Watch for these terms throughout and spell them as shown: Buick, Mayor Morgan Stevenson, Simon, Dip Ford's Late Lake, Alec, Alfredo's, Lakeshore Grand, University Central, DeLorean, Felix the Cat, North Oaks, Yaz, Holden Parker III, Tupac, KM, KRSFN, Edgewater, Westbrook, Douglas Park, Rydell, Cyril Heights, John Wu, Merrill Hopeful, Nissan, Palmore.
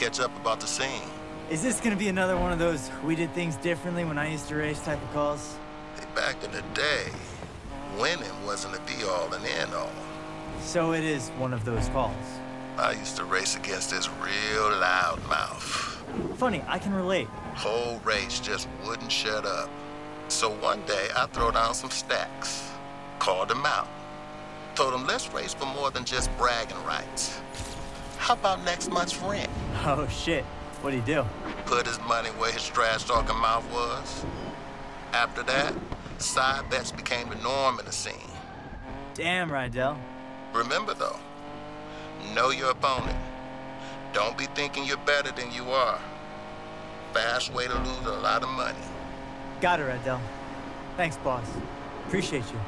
catch up about the scene. Is this gonna be another one of those we did things differently when I used to race type of calls? Hey, back in the day, winning wasn't a be all and end all. So it is one of those calls. I used to race against this real loud mouth. Funny, I can relate. Whole race just wouldn't shut up. So one day, I throw down some stacks, called them out. Told them, let's race for more than just bragging rights. How about next month's rent? Oh, shit. What'd he do? Put his money where his trash-talking mouth was. After that, side bets became the norm in the scene. Damn, Rydell. Remember, though, know your opponent. Don't be thinking you're better than you are. Fast way to lose a lot of money. Got it, Rydell. Thanks, boss. Appreciate you.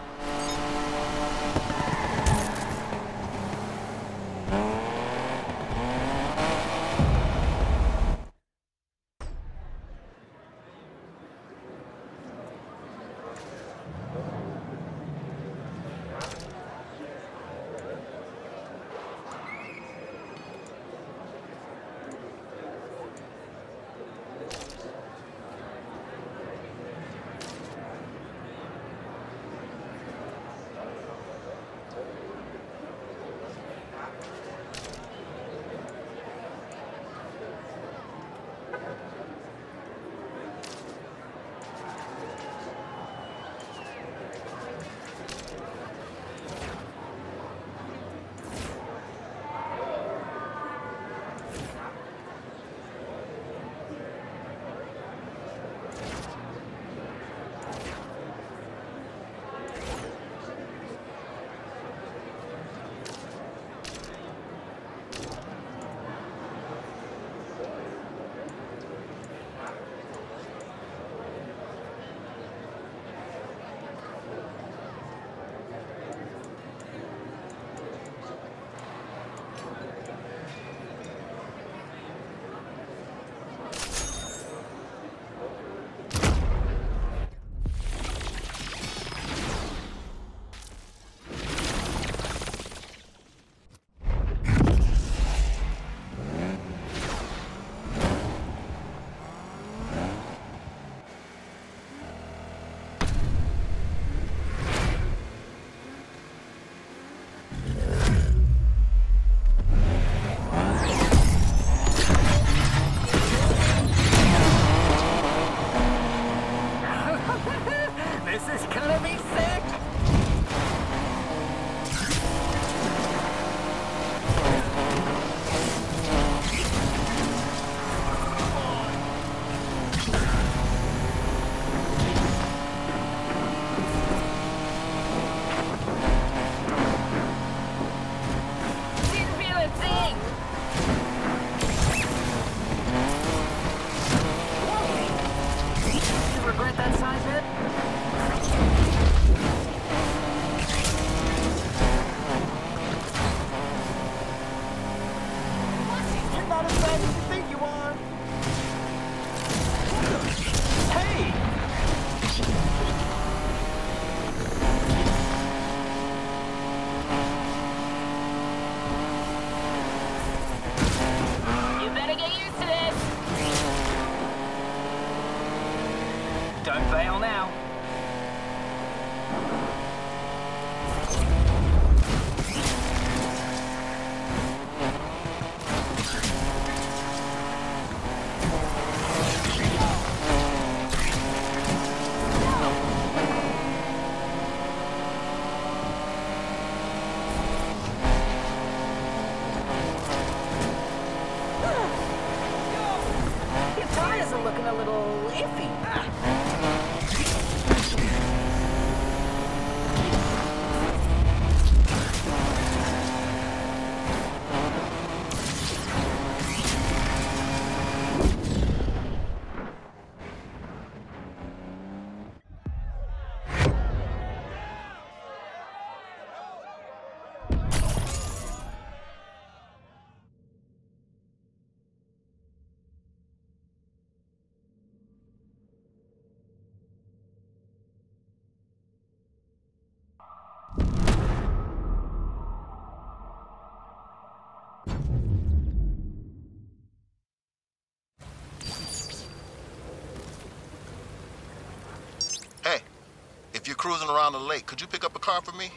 cruising around the lake. Could you pick up a car for me?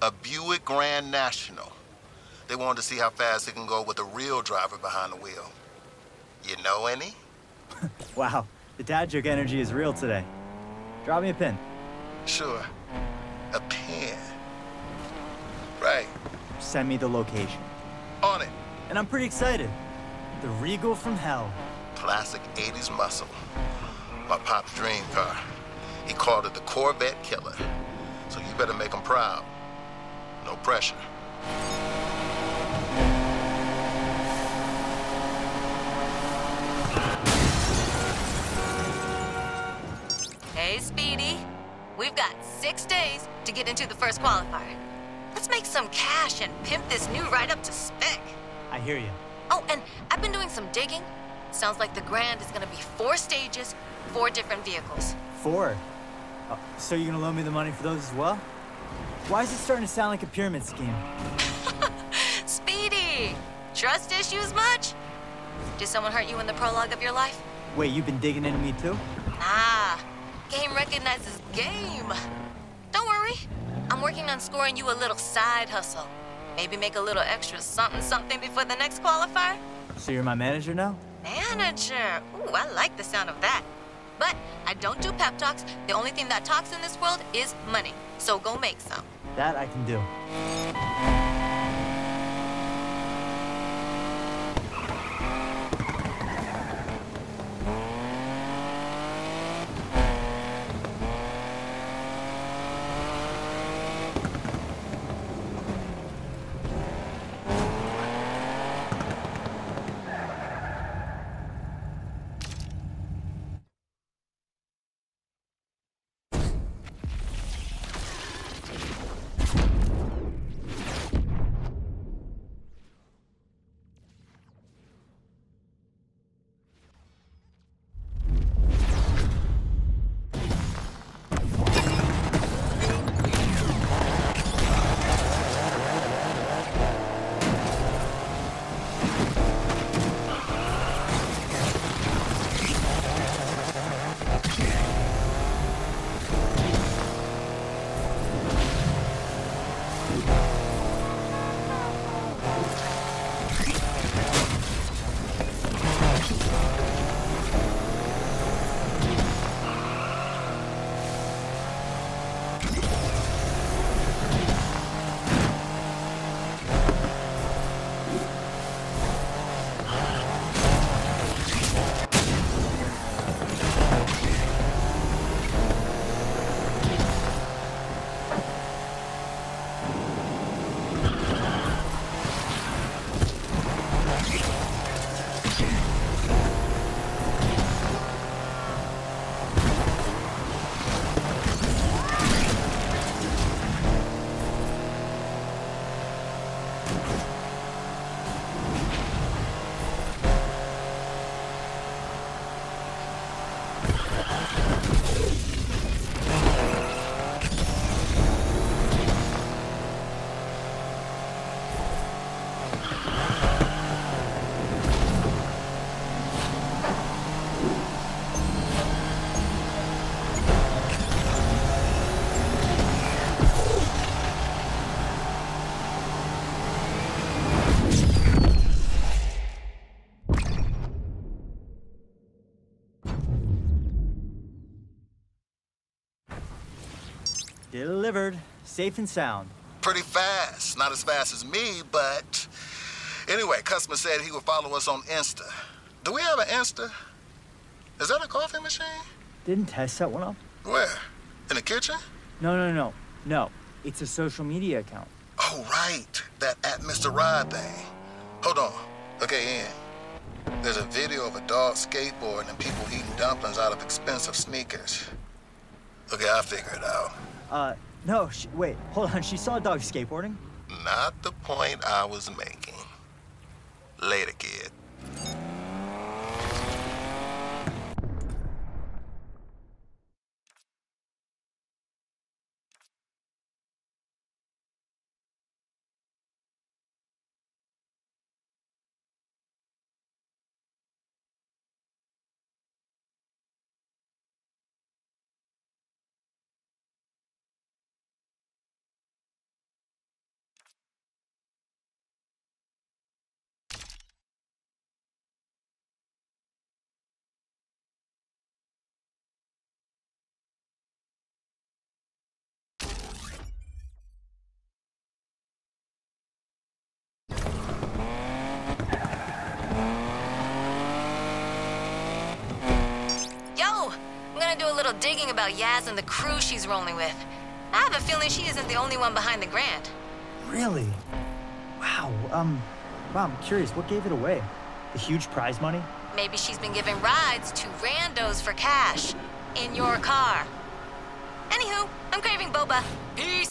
A Buick Grand National. They wanted to see how fast it can go with a real driver behind the wheel. You know any? Wow, the dad joke energy is real today. Drop me a pin. Sure. A pin. Right. Send me the location. On it. And I'm pretty excited. The Regal from hell. Classic 80s muscle. My pop's dream car. He called it the Corvette Killer. So you better make him proud. No pressure. Hey, Speedy. We've got 6 days to get into the first qualifier. Let's make some cash and pimp this new ride up to spec. I hear you. Oh, and I've been doing some digging. Sounds like the Grand is gonna be 4 stages, 4 different vehicles. 4? Oh, so you're gonna loan me the money for those as well? Why is it starting to sound like a pyramid scheme? Speedy! Trust issues much? Did someone hurt you in the prologue of your life? Wait, you've been digging into me too? Nah, game recognizes game. Don't worry, I'm working on scoring you a little side hustle. Maybe make a little extra something before the next qualifier. So you're my manager now? Manager? Ooh, I like the sound of that. But I don't do pep talks. The only thing that talks in this world is money. So go make some. That I can do. Delivered, safe and sound. Pretty fast. Not as fast as me, but... Anyway, customer said he would follow us on Insta. Do we have an Insta? Is that a coffee machine? Didn't Tess set one up? Where? In the kitchen? No. It's a social media account. Oh, right. That @MrRod thing. Hold on. Okay, in. There's a video of a dog skateboarding and people eating dumplings out of expensive sneakers. Okay, I'll figure it out. No, wait, hold on. She saw a dog skateboarding? Not the point I was making. Later, kid. little digging about Yaz and the crew she's rolling with. I have a feeling she isn't the only one behind the Grand. Really? Wow, wow, I'm curious, what gave it away? The huge prize money? Maybe she's been giving rides to randos for cash. In your car. Anywho, I'm craving boba. Peace!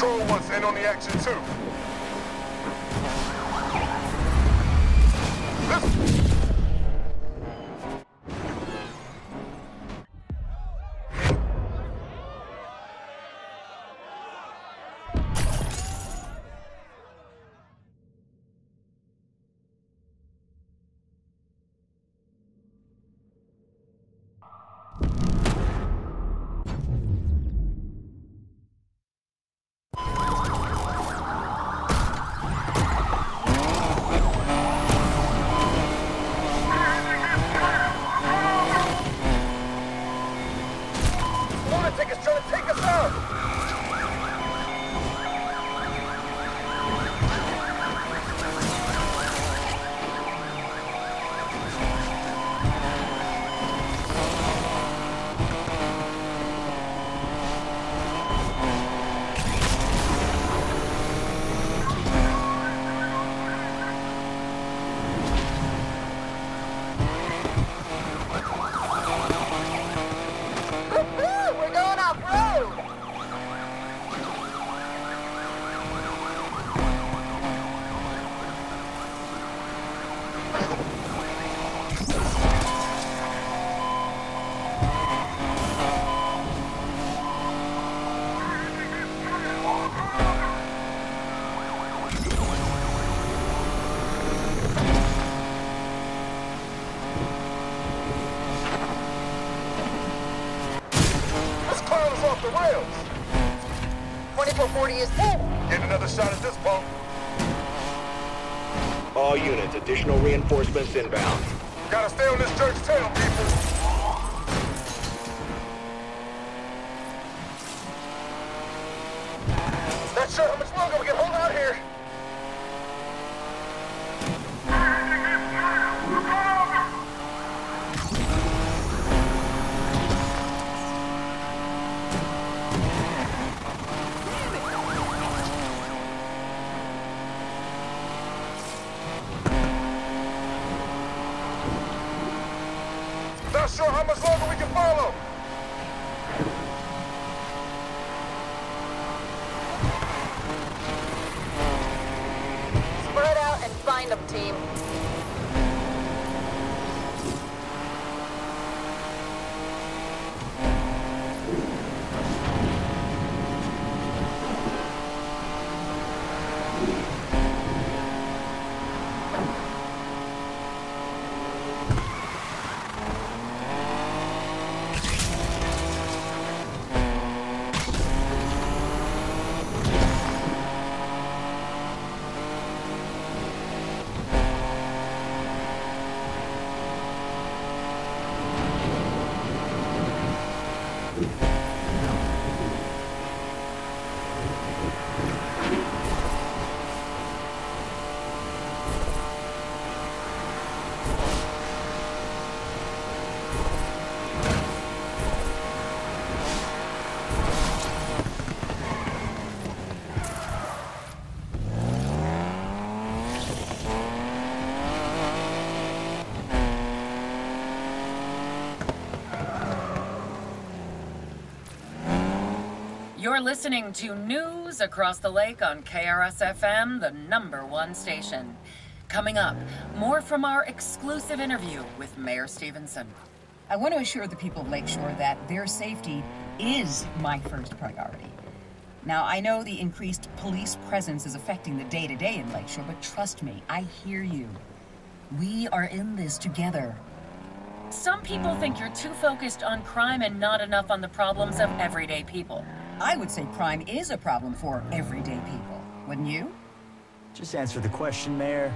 Patrol wants in on the action, too. Additional reinforcements inbound. Gotta stay on this church tail, people. Not sure how much longer we can hold out here. How much longer we can follow? Spread out and find them, team. You're listening to News Across the Lake on KRSFM, the #1 station. Coming up, more from our exclusive interview with Mayor Stevenson. I want to assure the people of Lakeshore that their safety is my first priority. Now, I know the increased police presence is affecting the day-to-day in Lakeshore, but trust me, I hear you. We are in this together. Some people think you're too focused on crime and not enough on the problems of everyday people. I would say crime is a problem for everyday people, wouldn't you? Just answer the question, Mayor.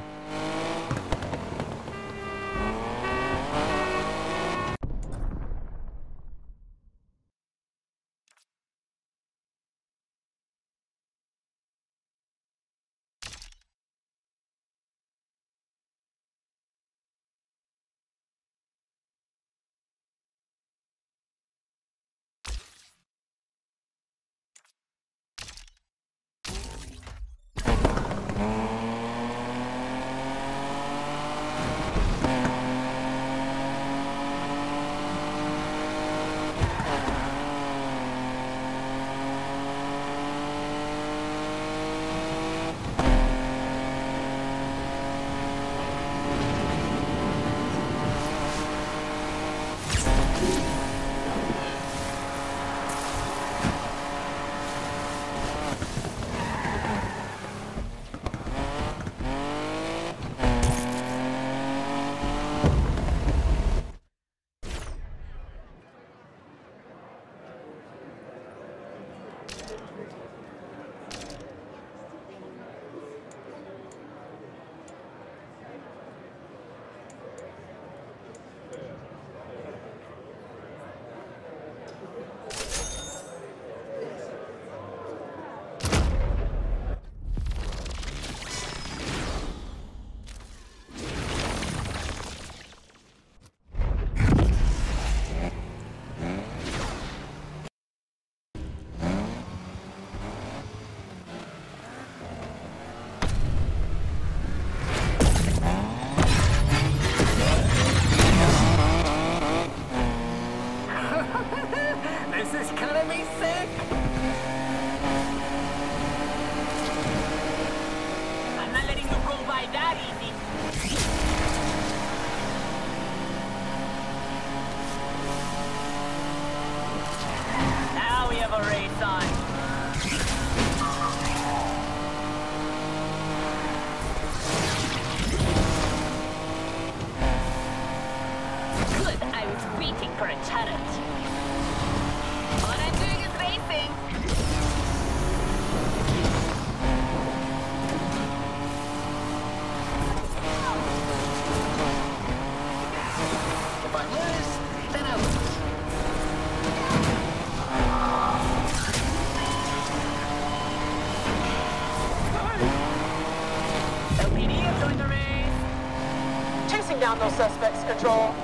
Condo suspects control.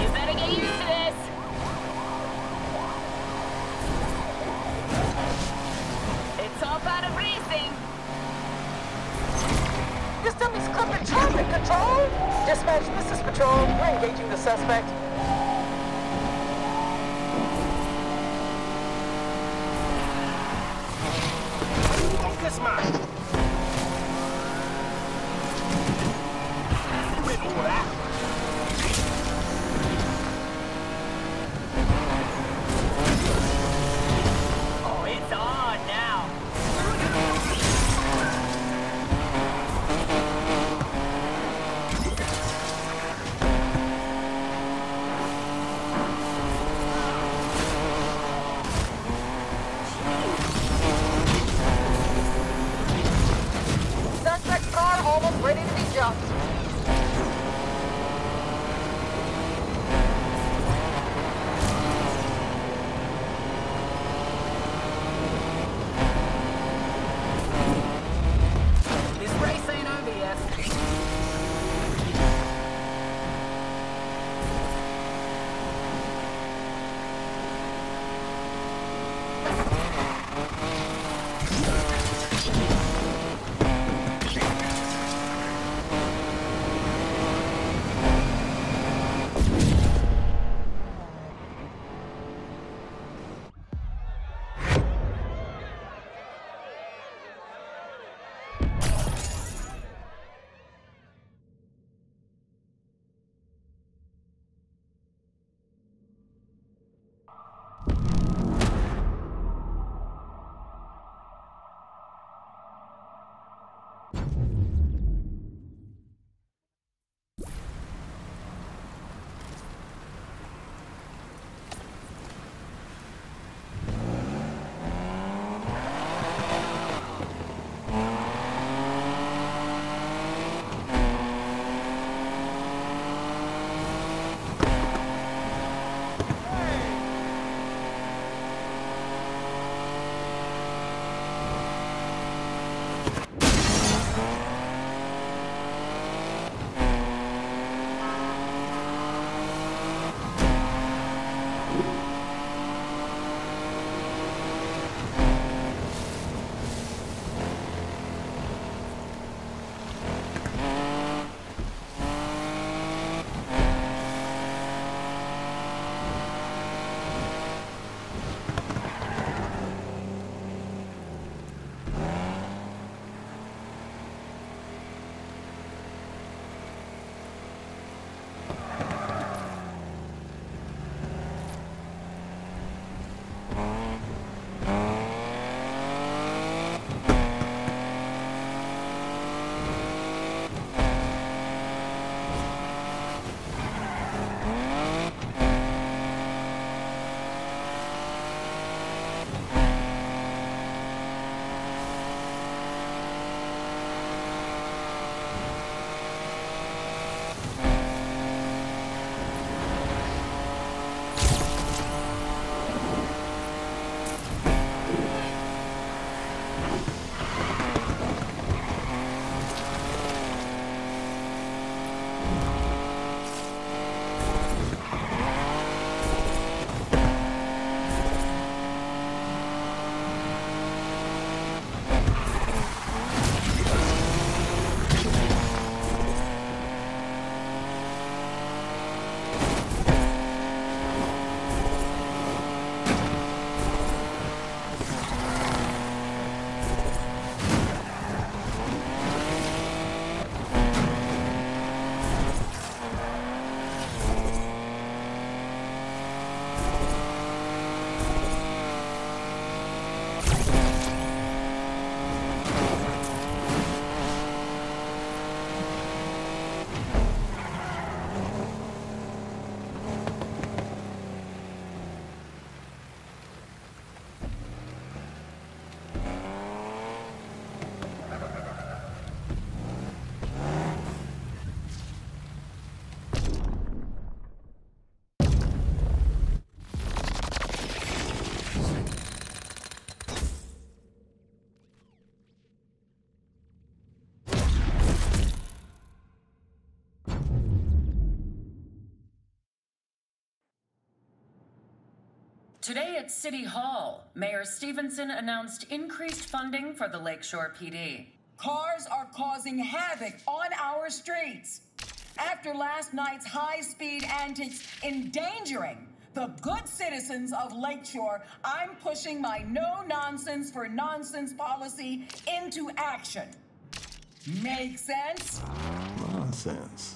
You better get used to this. It's all part of racing. This dummy's clipping traffic control. Dispatch, this is patrol. We're engaging the suspect. Focus, man. Ready to be jumped. Today at City Hall, Mayor Stevenson announced increased funding for the Lakeshore PD. Cars are causing havoc on our streets. After last night's high-speed antics endangering the good citizens of Lakeshore, I'm pushing my no-nonsense for nonsense policy into action. Make sense? Nonsense.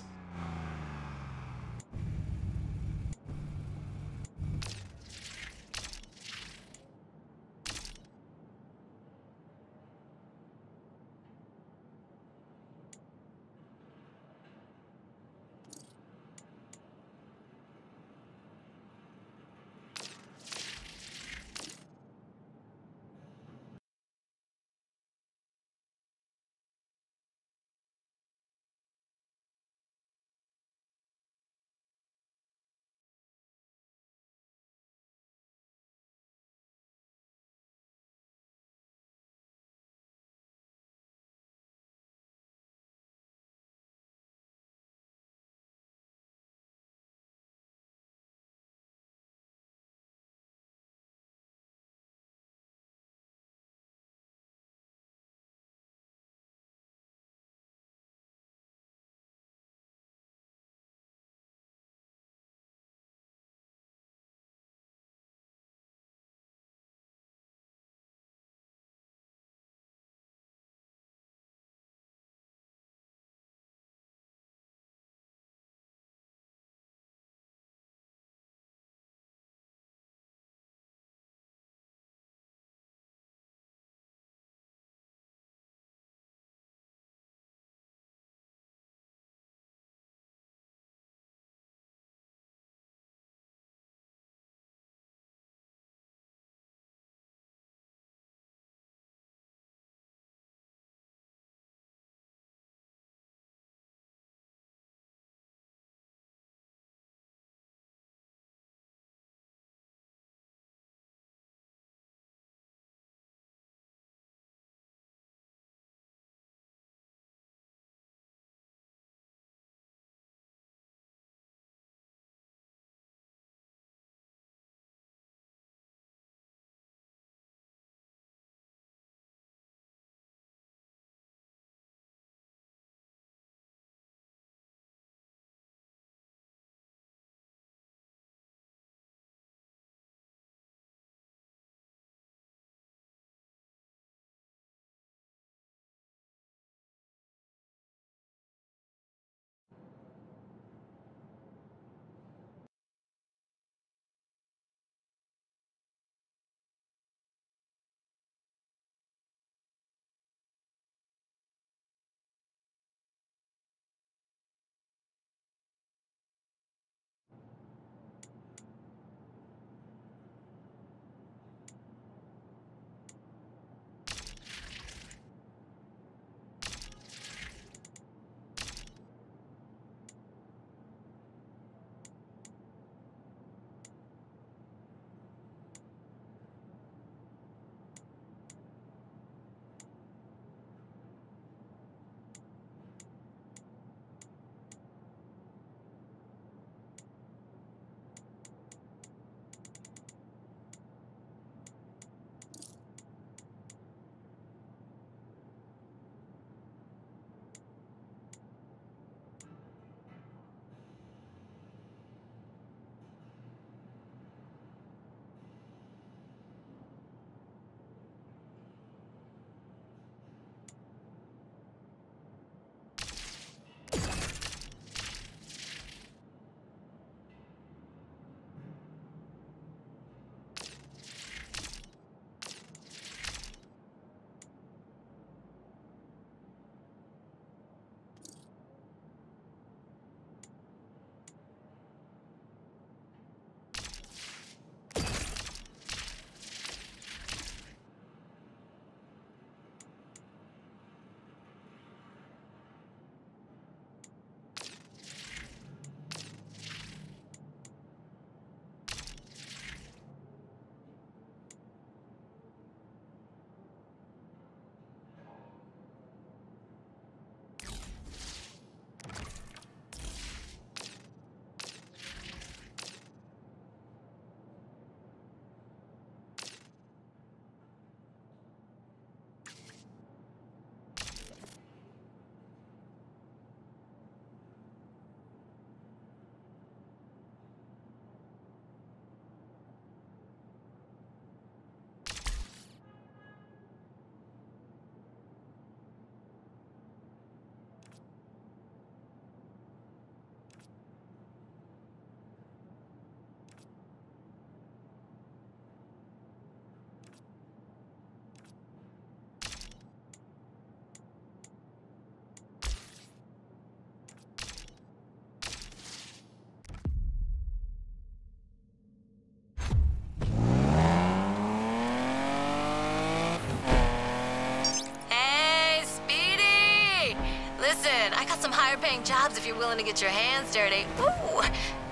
higher-paying jobs if you're willing to get your hands dirty. Ooh,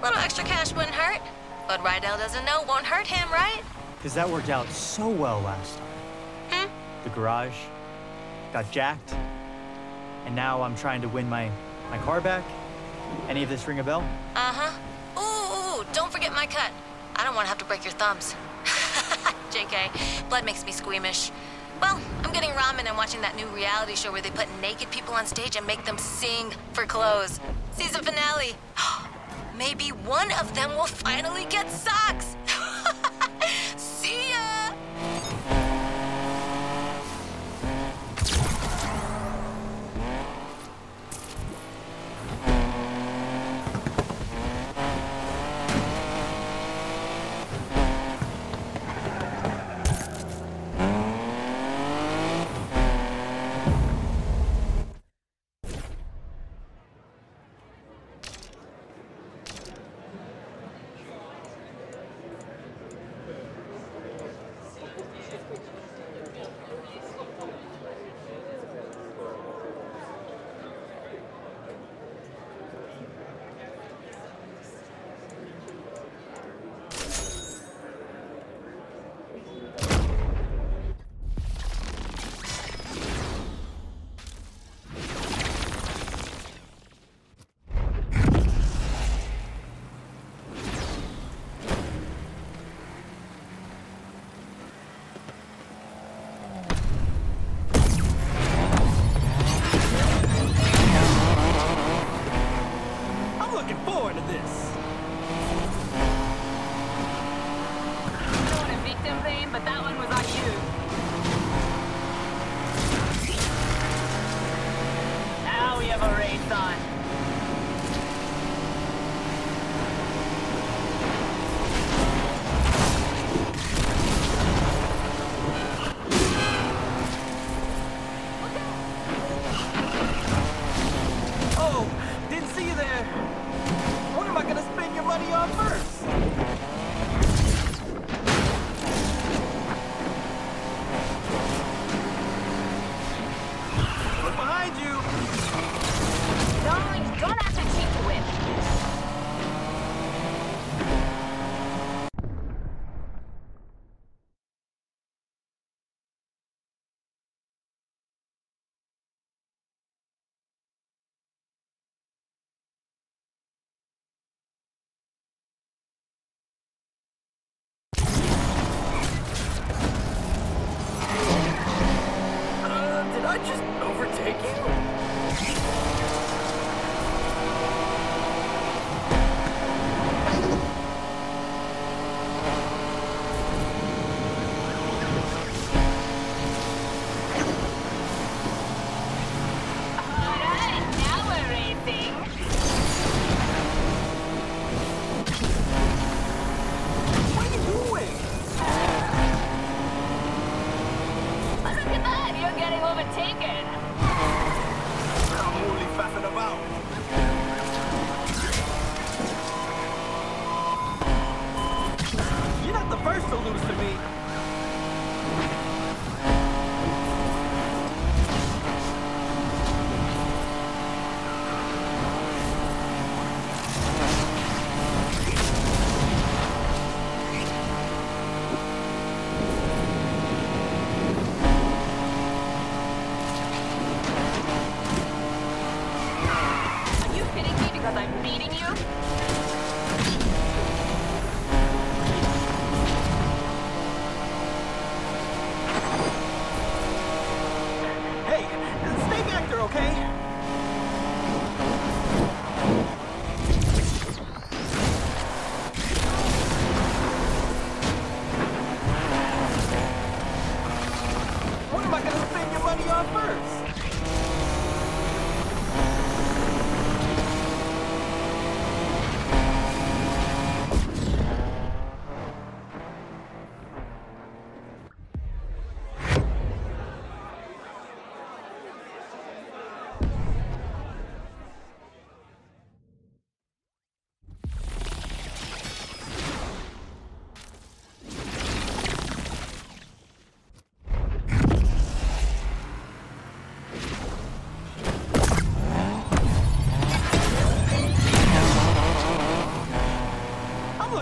little extra cash wouldn't hurt. But Rydell doesn't know won't hurt him, right? Because that worked out so well last time. Hmm? The garage got jacked, and now I'm trying to win my car back. Any of this ring a bell? Uh-huh. Ooh, don't forget my cut. I don't want to have to break your thumbs. JK, blood makes me squeamish. Well, I'm getting ramen and watching that new reality show where they put naked people on stage and make them sing for clothes. Season finale. Maybe one of them will finally get socks. See ya!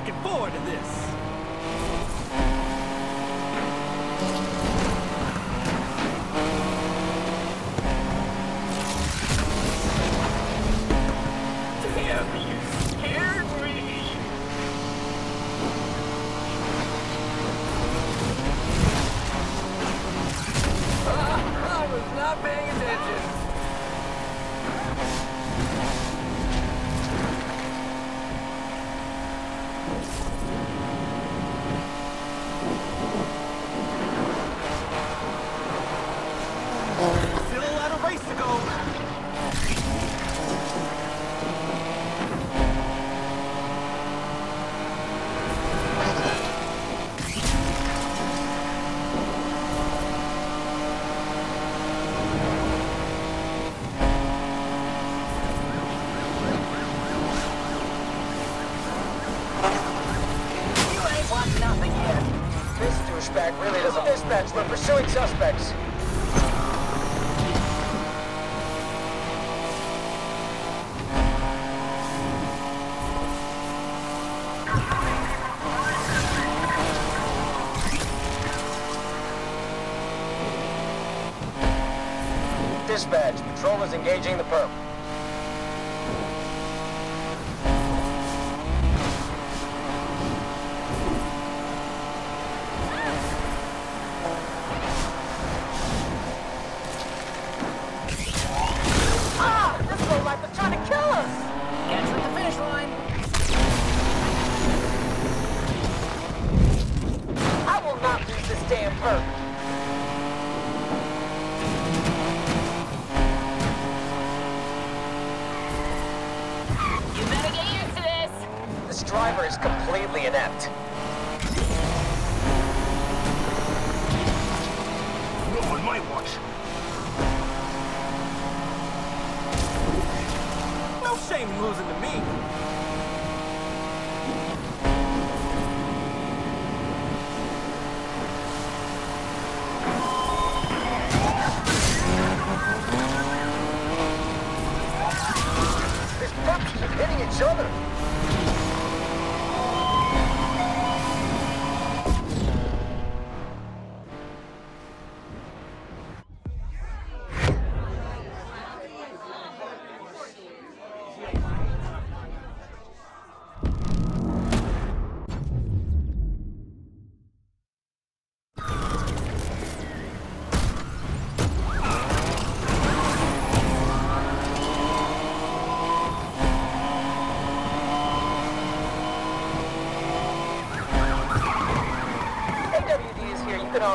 looking forward to this. We're pursuing suspects. Dispatch, patrol is engaging the perp.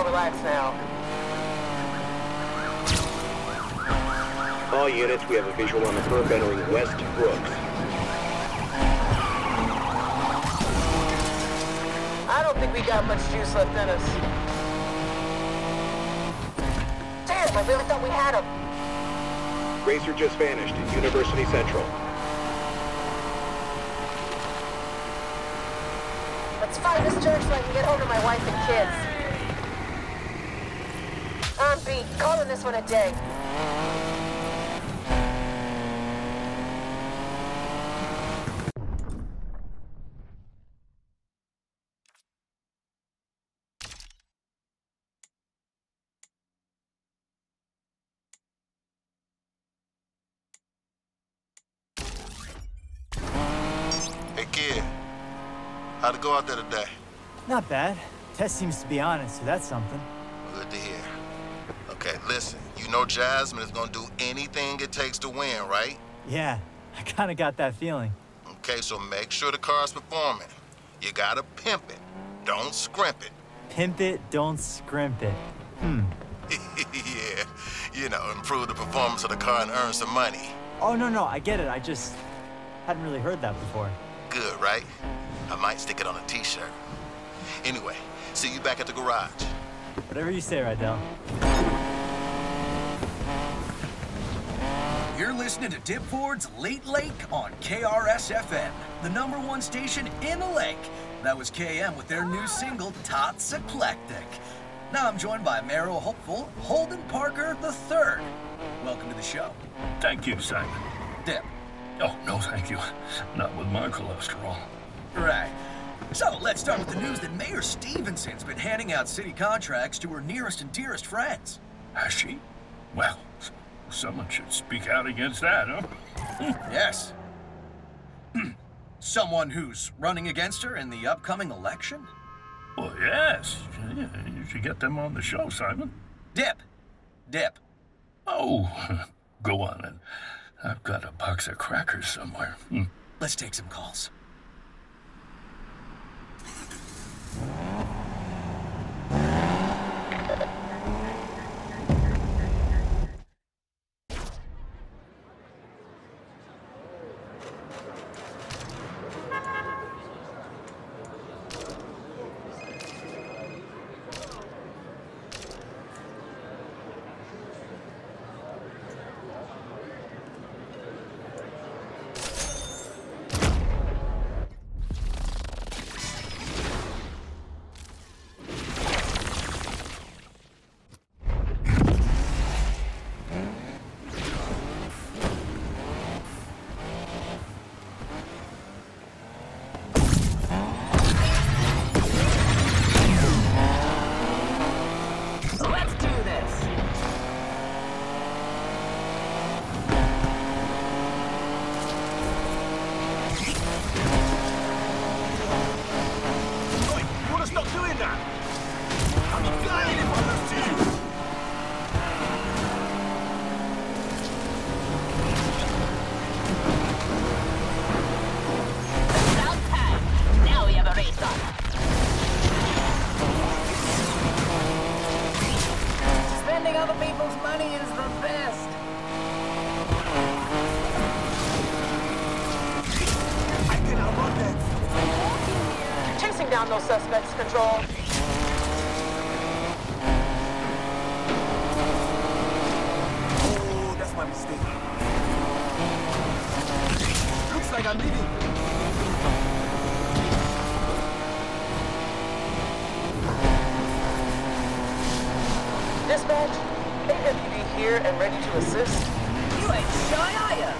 Relax now. All units, we have a visual on the perp entering Westbrook. I don't think we got much juice left in us. Damn, I really thought we had him. Racer just vanished at University Central. Let's find this church so I can get home to my wife and kids. I'm beat. Calling this one a day. Hey kid, how'd it go out there today? Not bad. Test seems to be honest, so that's something. Good to hear. Okay, listen, you know Jasmine is gonna do anything it takes to win, right? Yeah, I kinda got that feeling. Okay, so make sure the car's performing. You gotta pimp it, don't scrimp it. Pimp it, don't scrimp it. Yeah, you know, improve the performance of the car and earn some money. Oh, no, I get it. I just hadn't really heard that before. Good, right? I might stick it on a t-shirt. Anyway, see you back at the garage. Whatever you say, Rydell. You're listening to Dip Ford's Late Lake on KRSFN, the #1 station in the lake. That was KM with their new single, Tots Eclectic. Now I'm joined by Merrill Hopeful, Holden Parker III. Welcome to the show. Thank you, Simon. Dip. Oh, no thank you. Not with my cholesterol. Right. So let's start with the news that Mayor Stevenson's been handing out city contracts to her nearest and dearest friends. Has she? Well, someone should speak out against that, huh? Yes. Someone who's running against her in the upcoming election? Well, yes. You should get them on the show, Simon. Dip. Oh, go on then. I've got a box of crackers somewhere. Let's take some calls. Suspects control. Oh, that's my mistake. Looks like I'm leaving. Dispatch, AWD here and ready to assist. You ain't shy, are ya?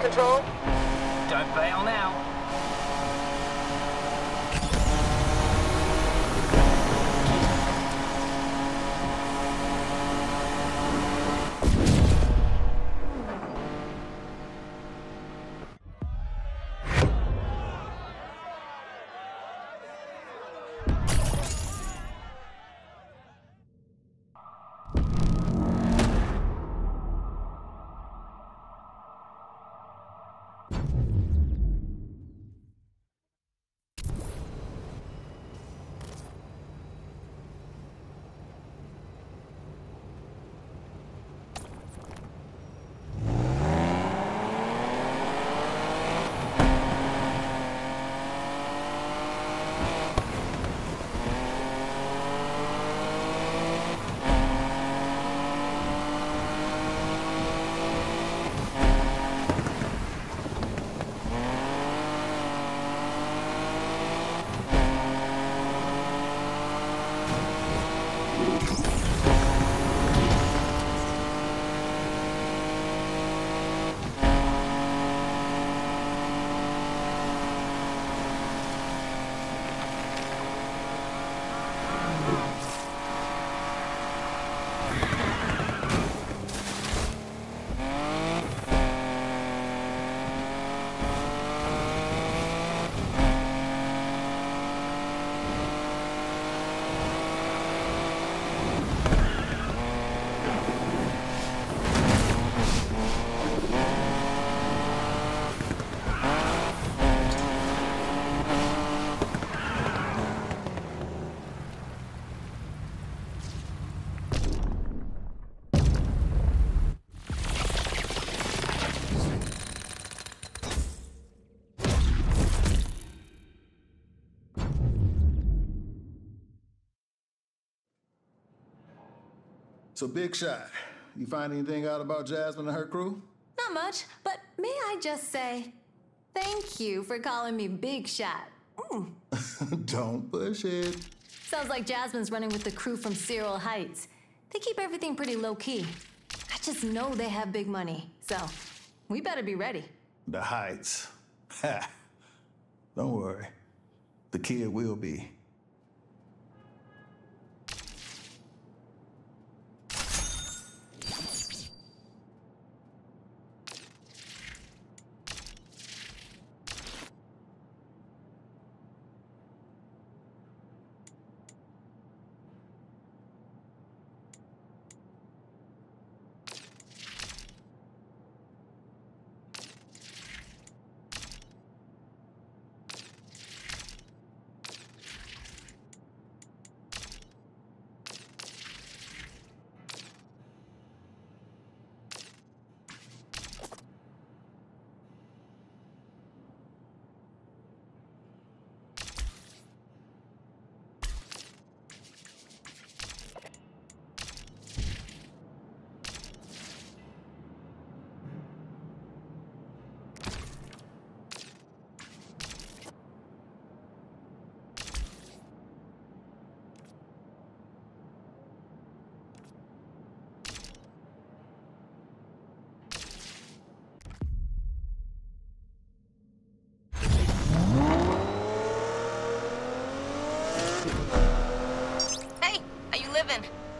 Control. Don't bail now. So, Big Shot, you find anything out about Jasmine and her crew? Not much, but may I just say, thank you for calling me Big Shot. Don't push it. Sounds like Jasmine's running with the crew from Cyril Heights. They keep everything pretty low-key. I just know they have big money, so we better be ready. The Heights. Ha! Don't worry. The kid will be.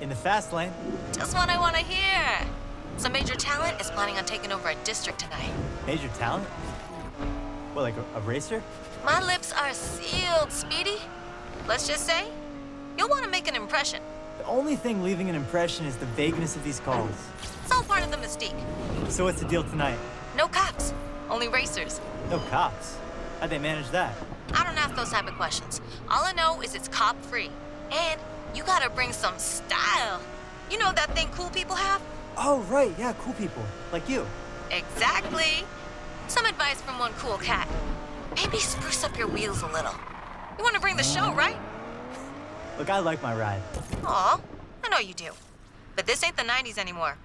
In the fast lane. Just what I want to hear. So Major Talent is planning on taking over a district tonight. Major Talent? What, like a racer? My lips are sealed, Speedy. Let's just say, you'll want to make an impression. The only thing leaving an impression is the vagueness of these calls. It's all part of the mystique. So what's the deal tonight? No cops, only racers. No cops? How'd they manage that? I don't ask those type of questions. All I know is it's cop-free. And you gotta bring some style. You know that thing cool people have? Oh, right, yeah, cool people. Like you. Exactly. Some advice from one cool cat. Maybe spruce up your wheels a little. You wanna bring the show, right? Look, I like my ride. Aw, I know you do. But this ain't the 90s anymore.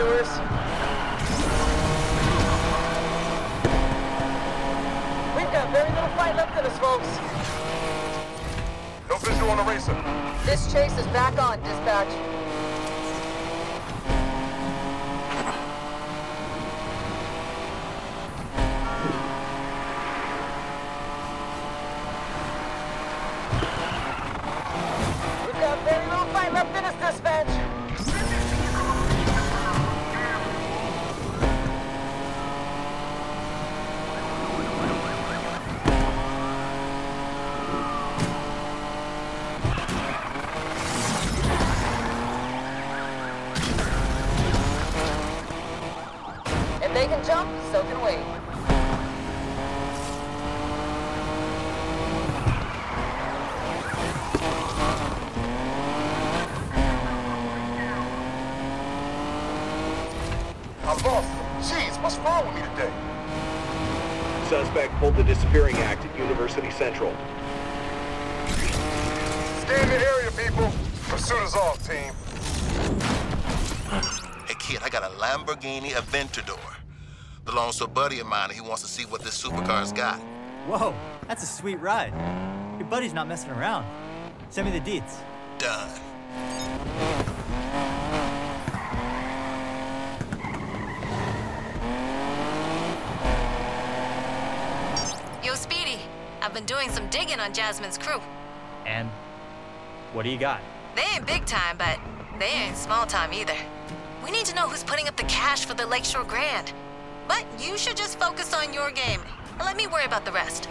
sewers? We've got very little fight left in us, folks. No visual on the racer. This chase is back on, dispatch. We've got very little fight left in us, dispatch. Pulled the disappearing act at University Central. Stay in the area, people. Pursuit is off, team. Hey, kid, I got a Lamborghini Aventador. Belongs to a buddy of mine, and he wants to see what this supercar's got. Whoa, that's a sweet ride. Your buddy's not messing around. Send me the deets. Done. I've been doing some digging on Jasmine's crew. And what do you got? They ain't big time, but they ain't small time either. We need to know who's putting up the cash for the Lakeshore Grand. But you should just focus on your game, and let me worry about the rest.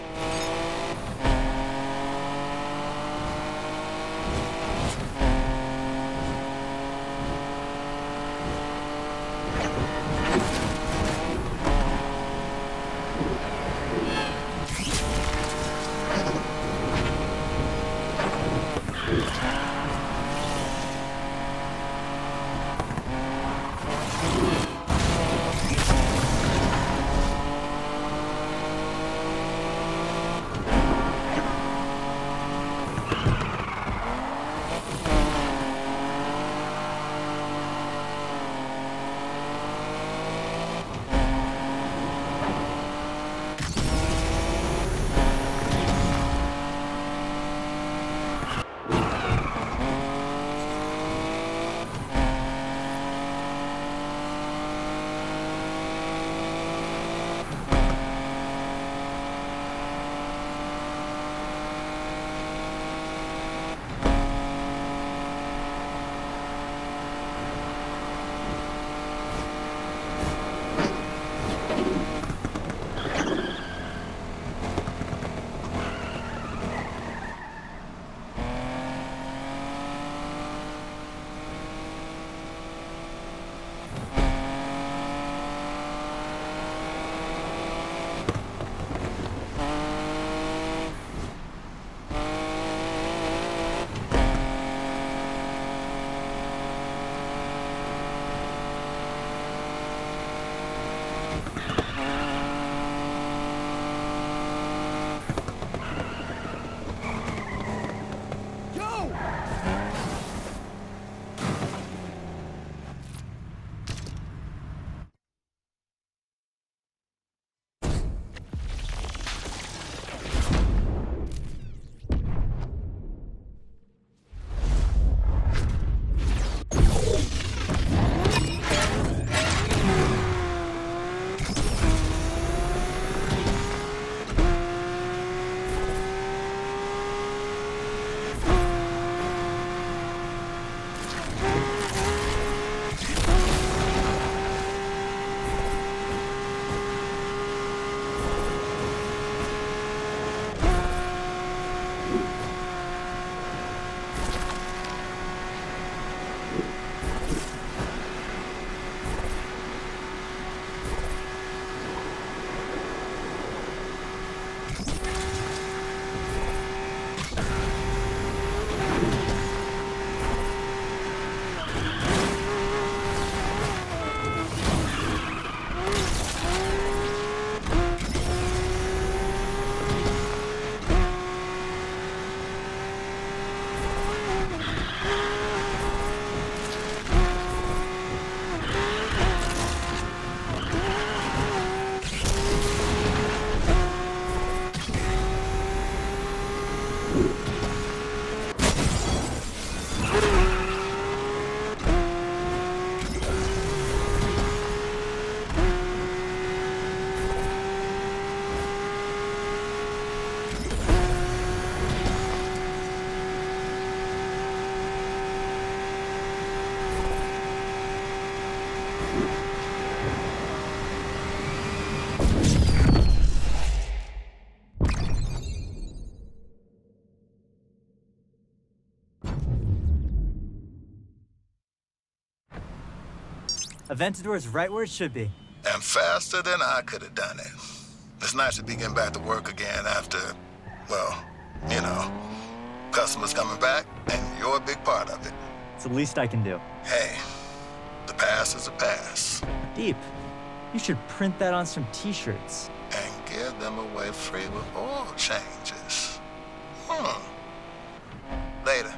Aventador's right where it should be. And faster than I could have done it. It's nice to be getting back to work again after, well, you know, customers coming back, and you're a big part of it. It's the least I can do. Hey, the past is a past. Deep, you should print that on some t-shirts. And give them away free with all changes. Later.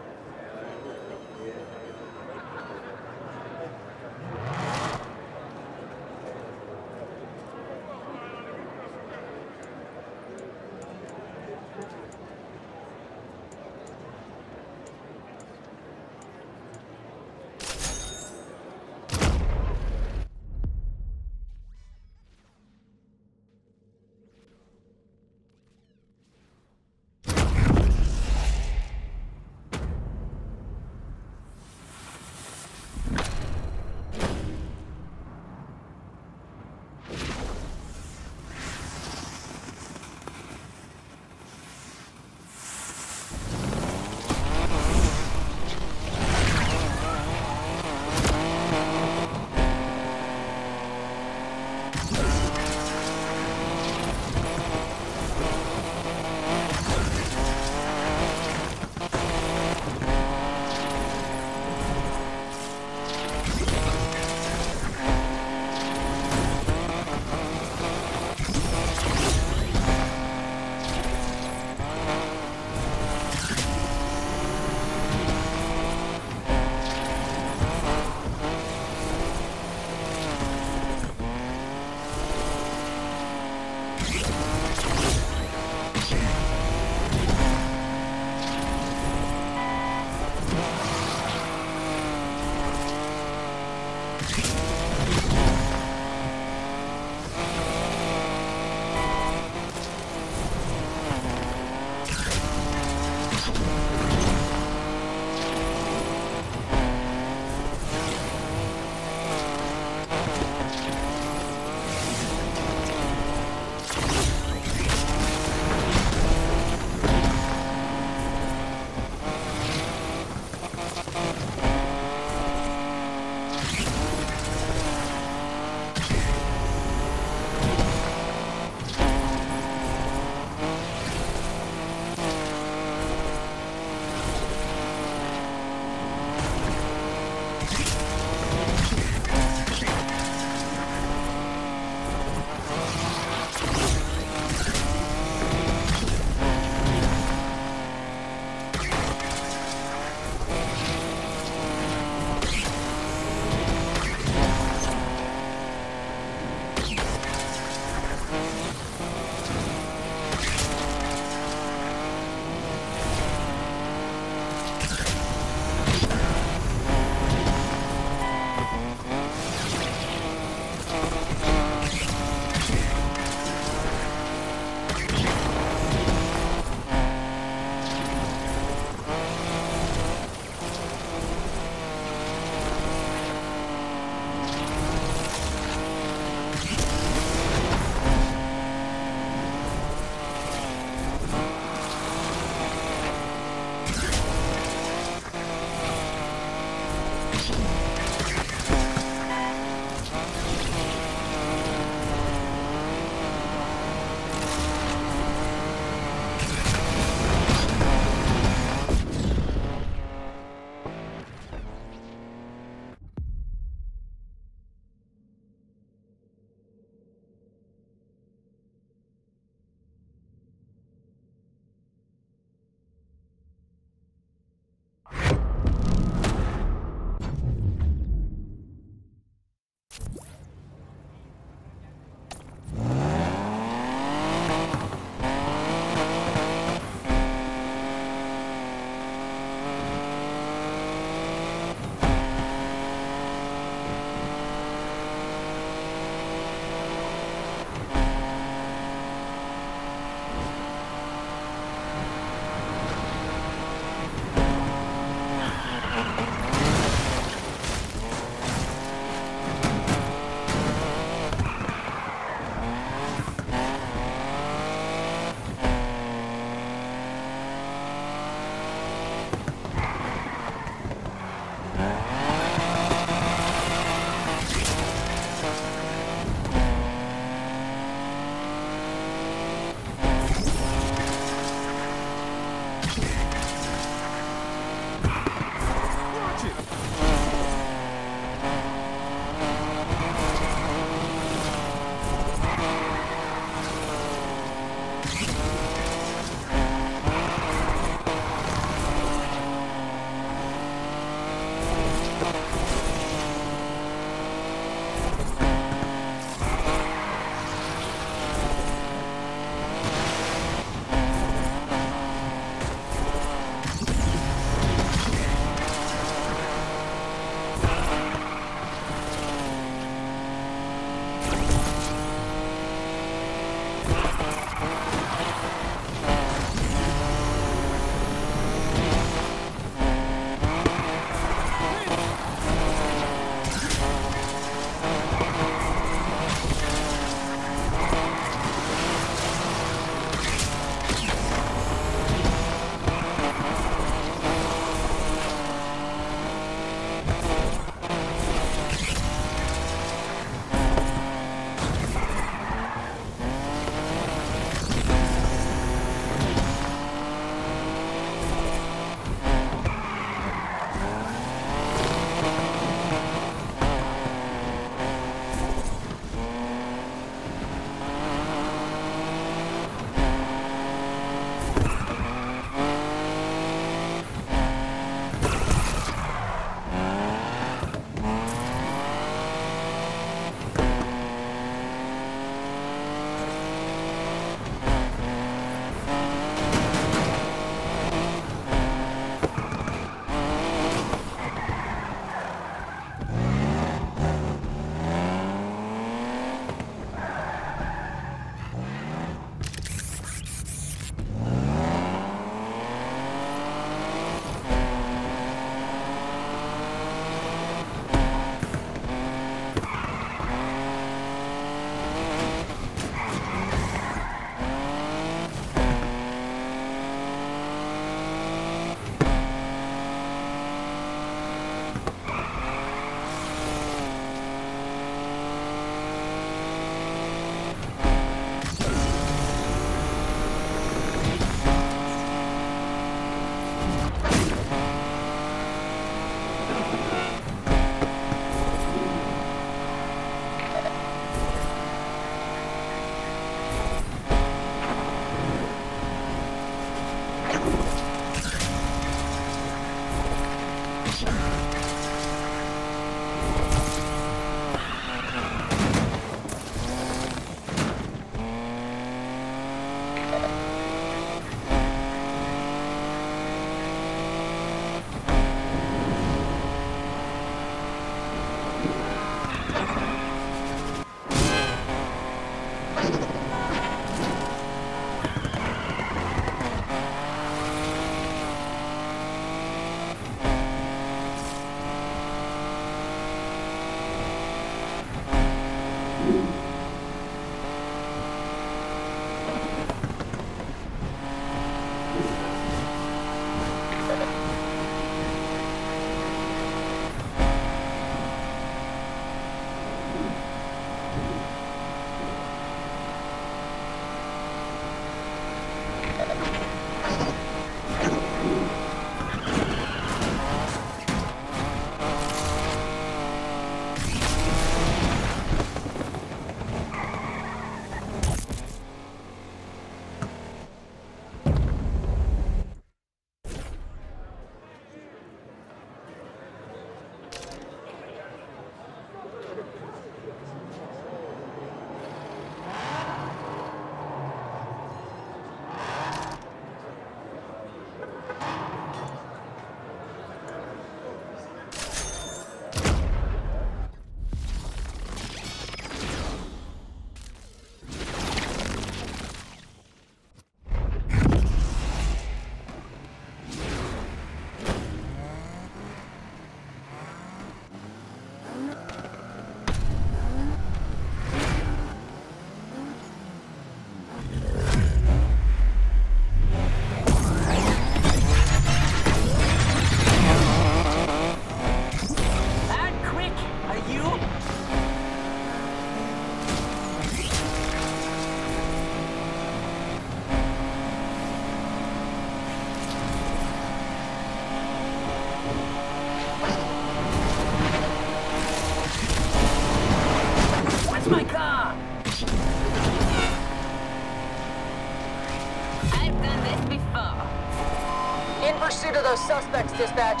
pursuit of those suspects, dispatch.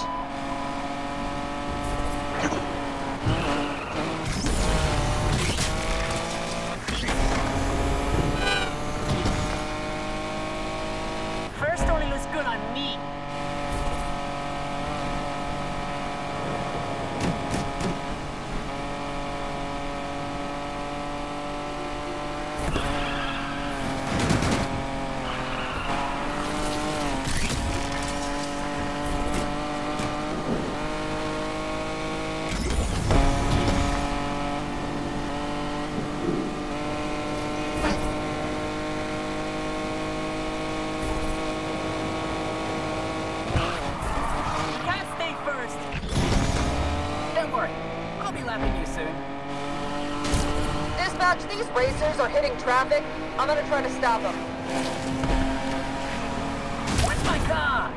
First only looks good on me. Racers are hitting traffic. I'm gonna try to stop them. Where's my car?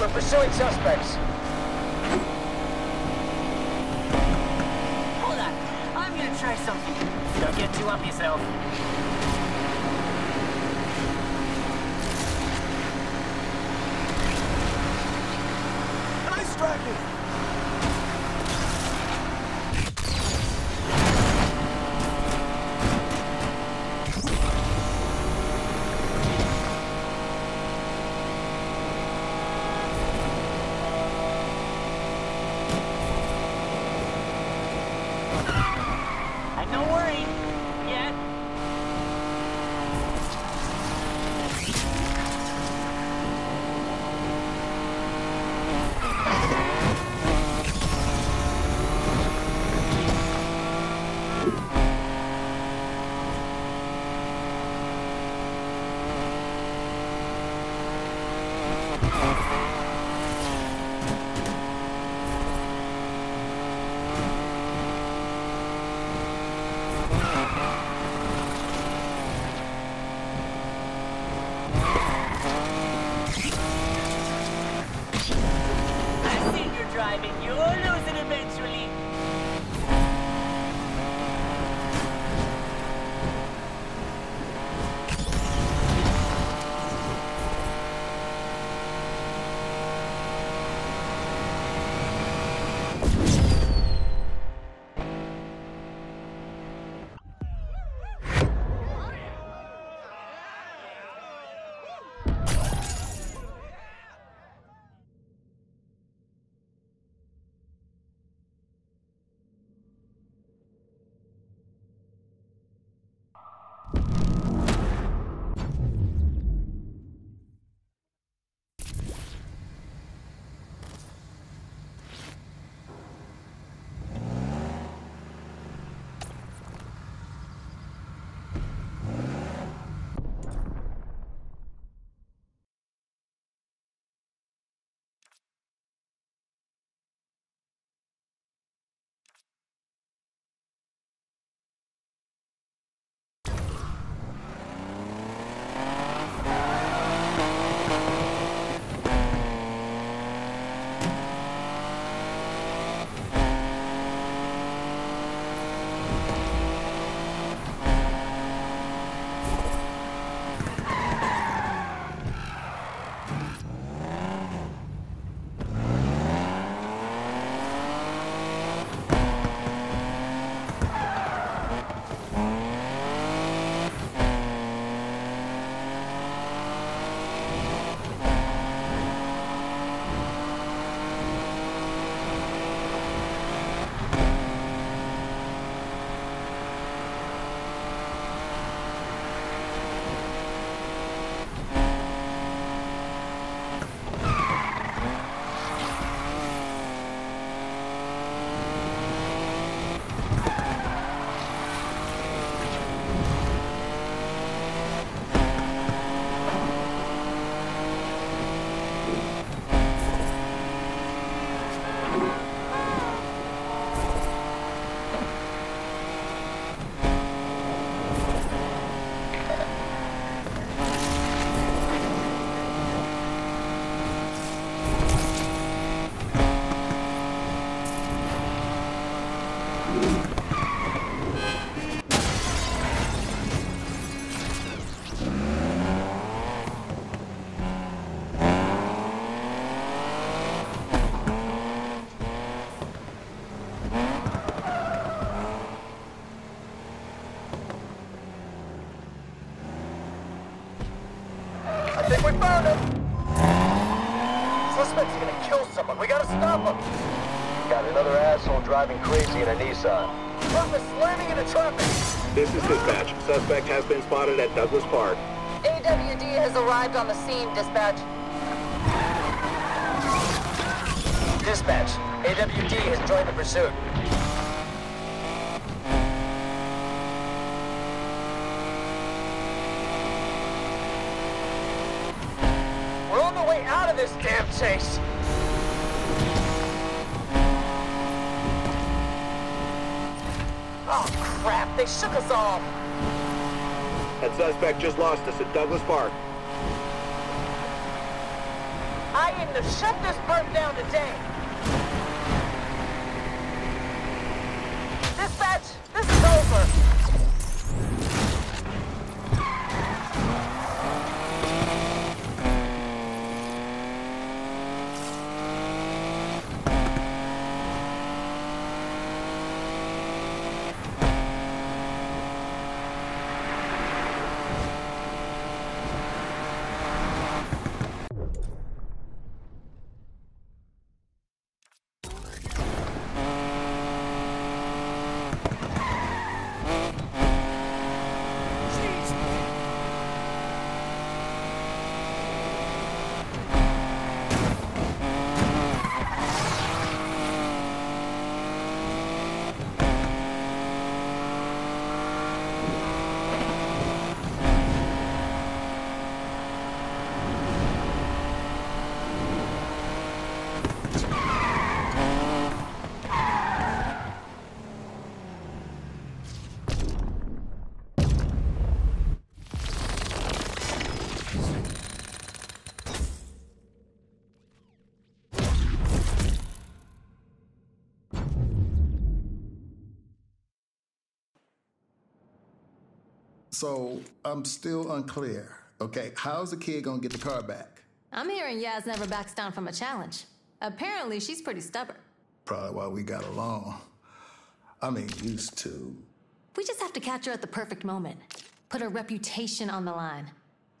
We're pursuing suspects. Hold on. I'm gonna try something. Don't get too up yourself. Nice tracking! I think we found him. Suspect's gonna kill someone. We gotta stop him. Got another asshole driving crazy in a Nissan. Truck is slamming into traffic. This is dispatch. Suspect has been spotted at Douglas Park. AWD has arrived on the scene, dispatch. Dispatch, AWD has joined the pursuit. We're on the way out of this damn chase. Oh crap, they shook us off. That suspect just lost us at Douglas Park. I am to shut this park down today. Dispatch, this is over. So, I'm still unclear, okay? How's the kid gonna get the car back? I'm hearing Yaz never backs down from a challenge. Apparently, she's pretty stubborn. Probably why we got along. I mean, used to. We just have to catch her at the perfect moment. Put her reputation on the line.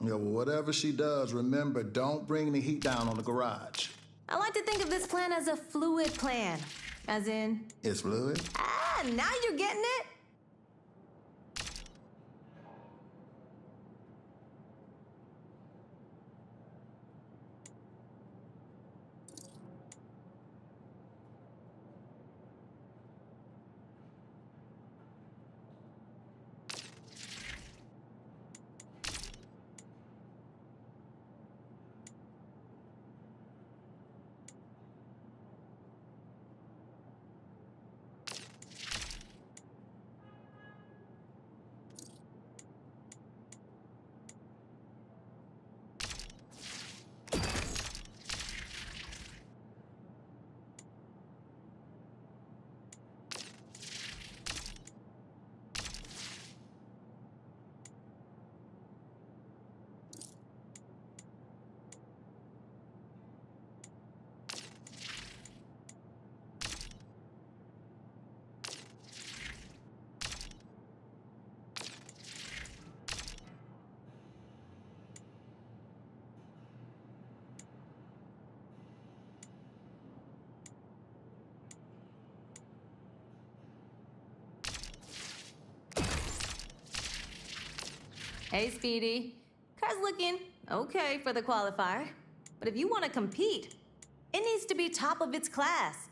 Yeah, well, whatever she does, remember, don't bring the heat down on the garage. I like to think of this plan as a fluid plan. As in... It's fluid? Ah, now you're getting it? Hey, Speedy. Car's looking okay for the qualifier. But if you want to compete, it needs to be top of its class.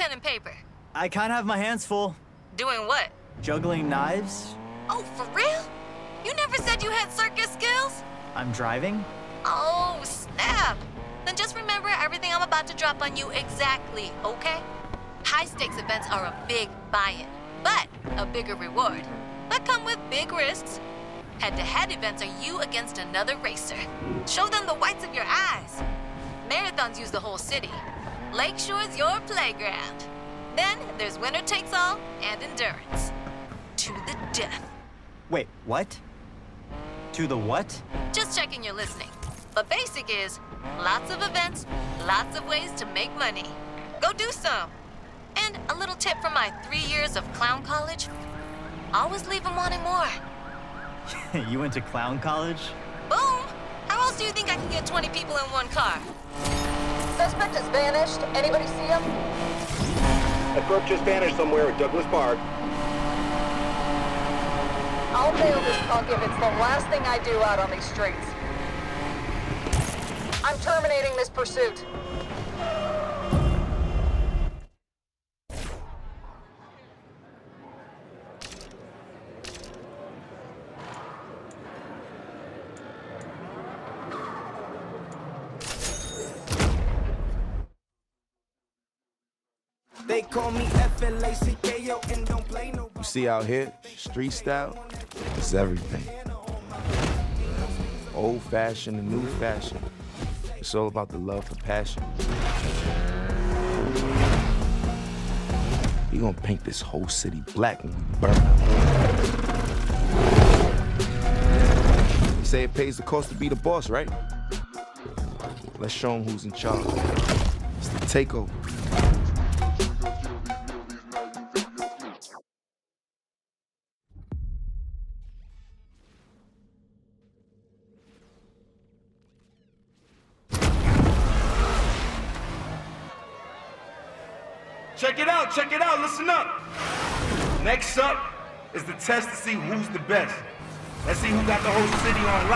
pen and paper. I kind of have my hands full. Doing what? Juggling knives. Oh, for real? You never said you had circus skills? I'm driving. Oh, snap. Then just remember everything I'm about to drop on you exactly, okay? High-stakes events are a big buy-in, but a bigger reward. That come with big risks. Head-to-head events are you against another racer. Show them the whites of your eyes. Marathons use the whole city. Lakeshore's your playground. Then there's winner takes all and endurance. To the death. Wait, what? To the what? Just checking you're listening. But basic is, lots of events, lots of ways to make money. Go do some. And a little tip from my 3 years of clown college. Always leave them wanting more. You went to clown college? Boom! How else do you think I can get 20 people in one car? Suspect has vanished. Anybody see him? A crook just vanished somewhere at Douglas Park. I'll bail this punk if it's the last thing I do out on these streets. I'm terminating this pursuit. They call me F-L-A-C-K-O and don't play no. You see out here, street style, it's everything. Old fashioned and new fashioned. It's all about the love for passion. We're gonna paint this whole city black when we burn. You say it pays the cost to be the boss, right? Let's show them who's in charge. It's the takeover. Check it out, listen up. Next up is the test to see who's the best. Let's see who got the whole city on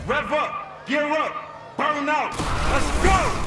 lock. Rev up, gear up, burn out, let's go!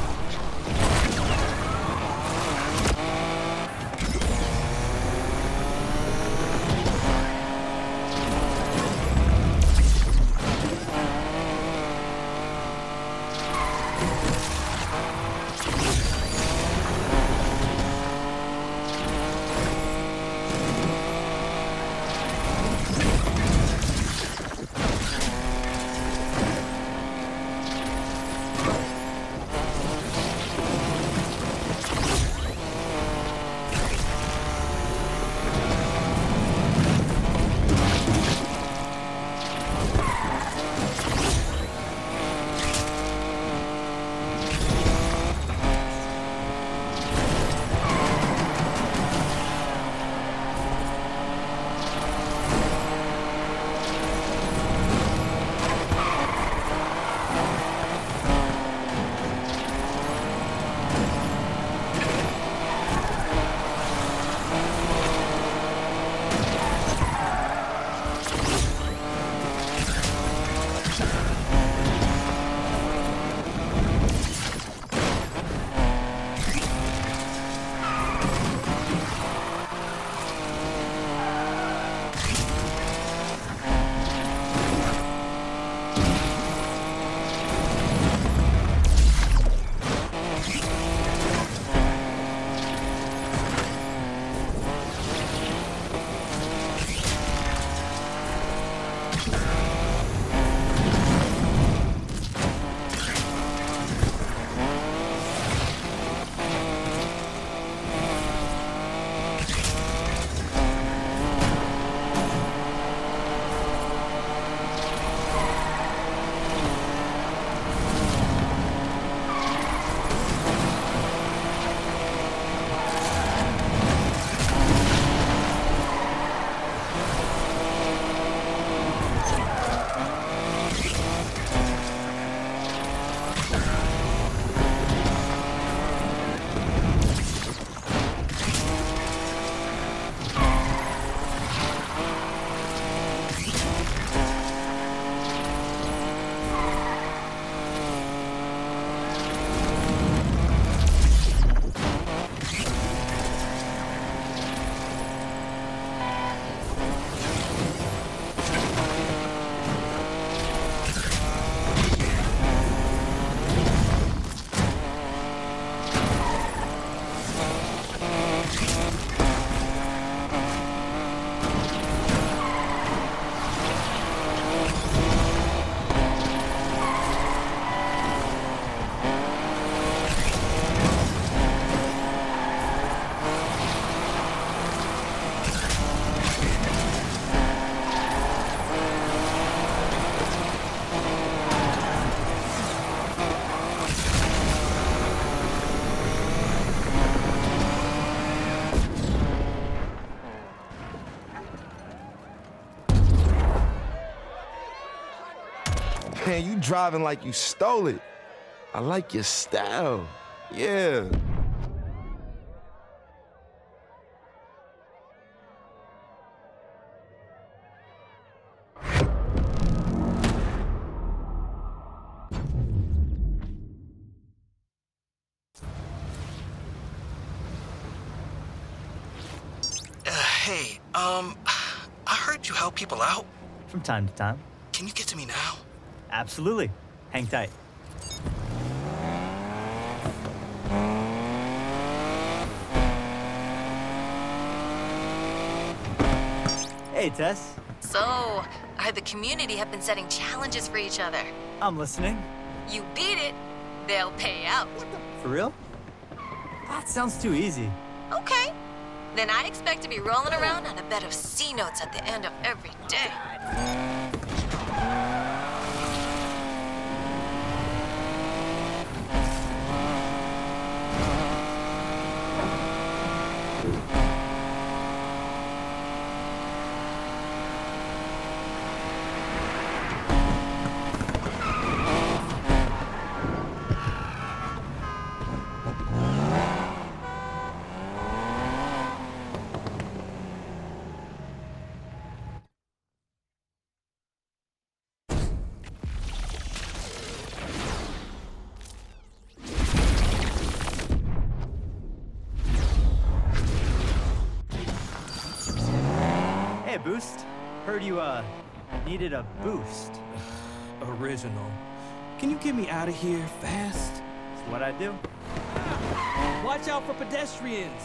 man, you driving like you stole it. I like your style. Yeah. Hey, I heard you help people out. From time to time. Can you get to me now? Absolutely. Hang tight. Hey, Tess. So, I heard the community have been setting challenges for each other. I'm listening. You beat it, they'll pay out. For real? That sounds too easy. Okay. Then I expect to be rolling around on a bed of C notes at the end of every day. Boost? Heard you, needed a boost. Original. Can you get me out of here fast? That's what I do. Watch out for pedestrians!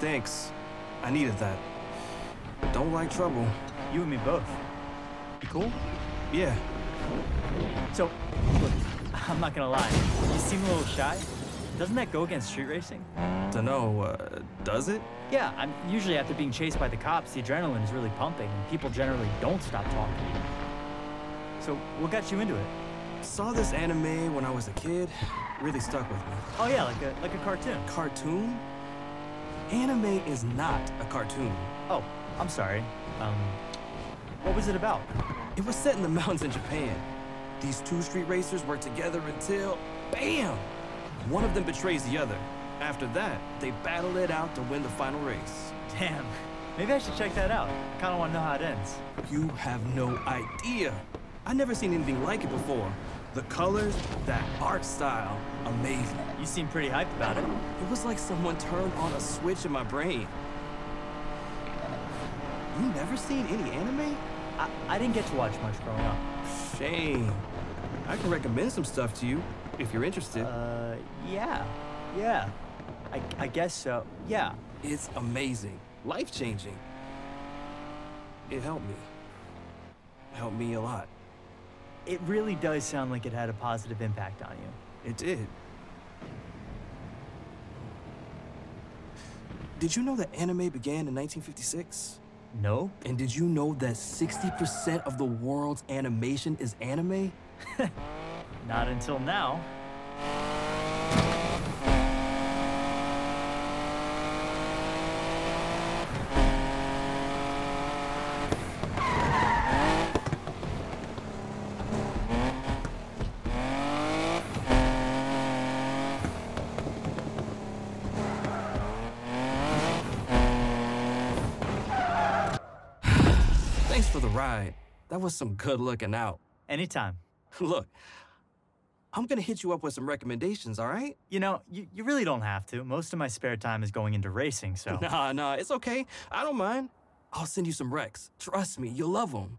Thanks. I needed that. Don't like trouble. You and me both. You cool? Yeah. So, look, I'm not gonna lie. You seem a little shy. Doesn't that go against street racing? Dunno, does it? Yeah, I'm usually after being chased by the cops, the adrenaline is really pumping, and people generally don't stop talking. So, what got you into it? Saw this anime when I was a kid. Really stuck with me. Oh yeah, like a cartoon. Cartoon? Anime is not a cartoon. Oh, I'm sorry. What was it about? It was set in the mountains in Japan. These two street racers work together until, bam! One of them betrays the other. After that, they battle it out to win the final race. Damn. Maybe I should check that out. I kinda wanna know how it ends. You have no idea. I've never seen anything like it before. The colors, that art style, amazing. You seem pretty hyped about it. It was like someone turned on a switch in my brain. You never seen any anime? I didn't get to watch much growing up. Shame. I can recommend some stuff to you, if you're interested. Yeah. I guess so. Yeah. It's amazing. Life-changing. It helped me. Helped me a lot. It really does sound like it had a positive impact on you. It did. Did you know that anime began in 1956? No. And did you know that 60% of the world's animation is anime? Not until now. Thanks for the ride. That was some good looking out. Anytime. Look, I'm gonna hit you up with some recommendations, all right? You know, you really don't have to. Most of my spare time is going into racing, so... Nah, it's okay. I don't mind. I'll send you some recs. Trust me, you'll love them.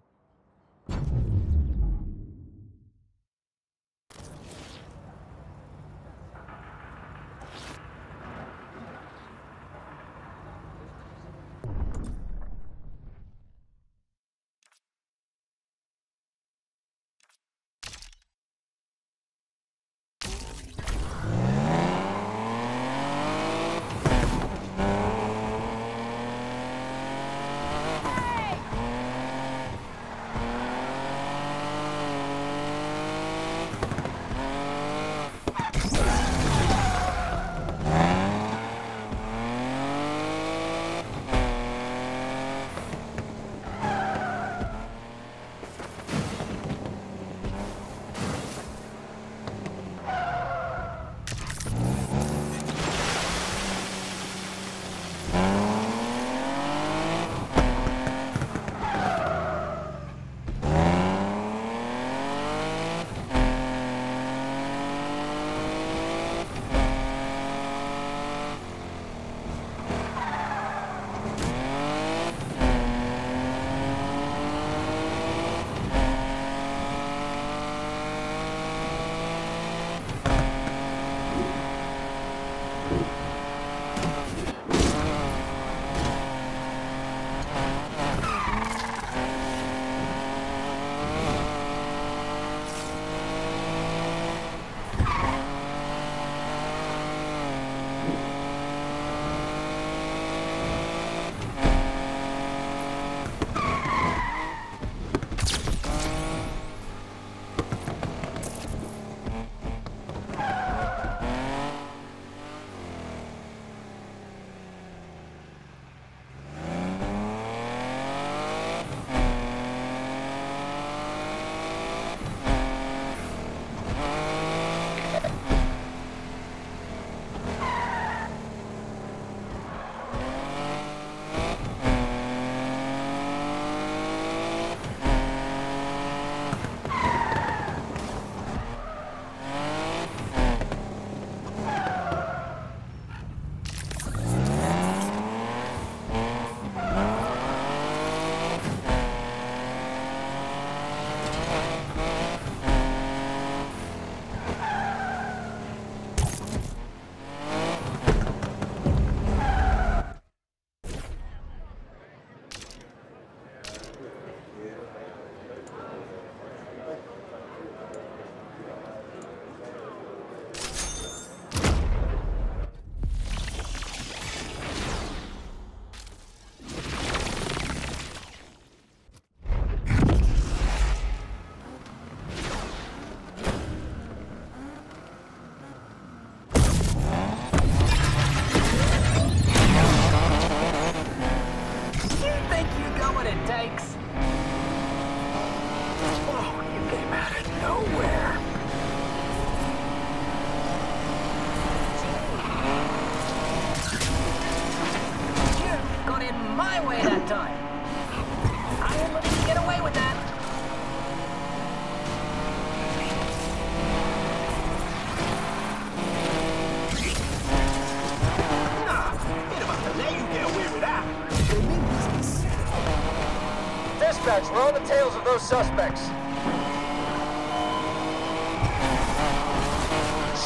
all the tails of those suspects.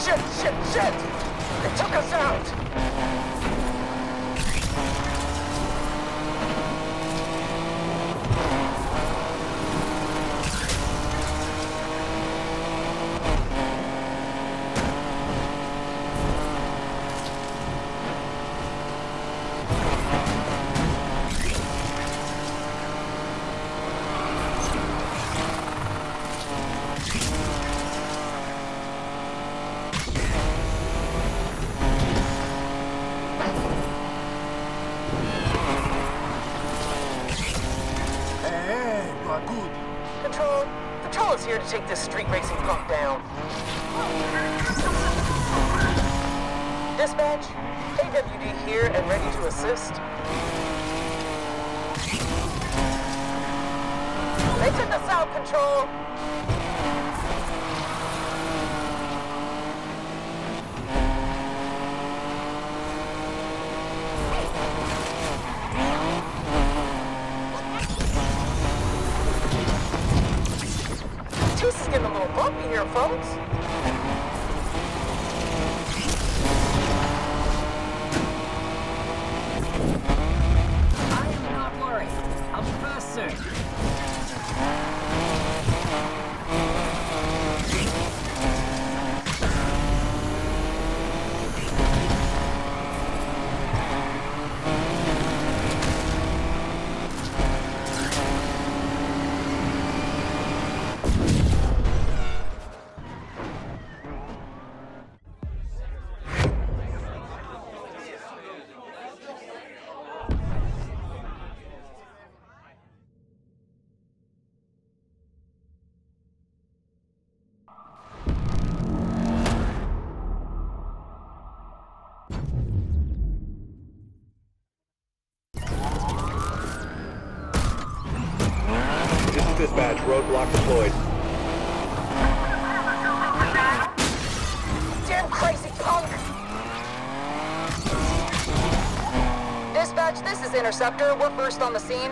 Shit, shit, shit! They took us out! Take this street racing punk down. Dispatch, AWD here and ready to assist. They took us out, Control! Folks, I am not worried. I'll be first soon. Dispatch, roadblock deployed. Damn crazy punk! Dispatch, this is Interceptor. We're first on the scene.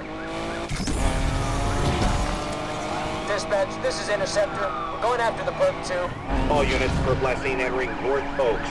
Dispatch, this is Interceptor. We're going after the perp too. All units, perp last seen entering North Oaks.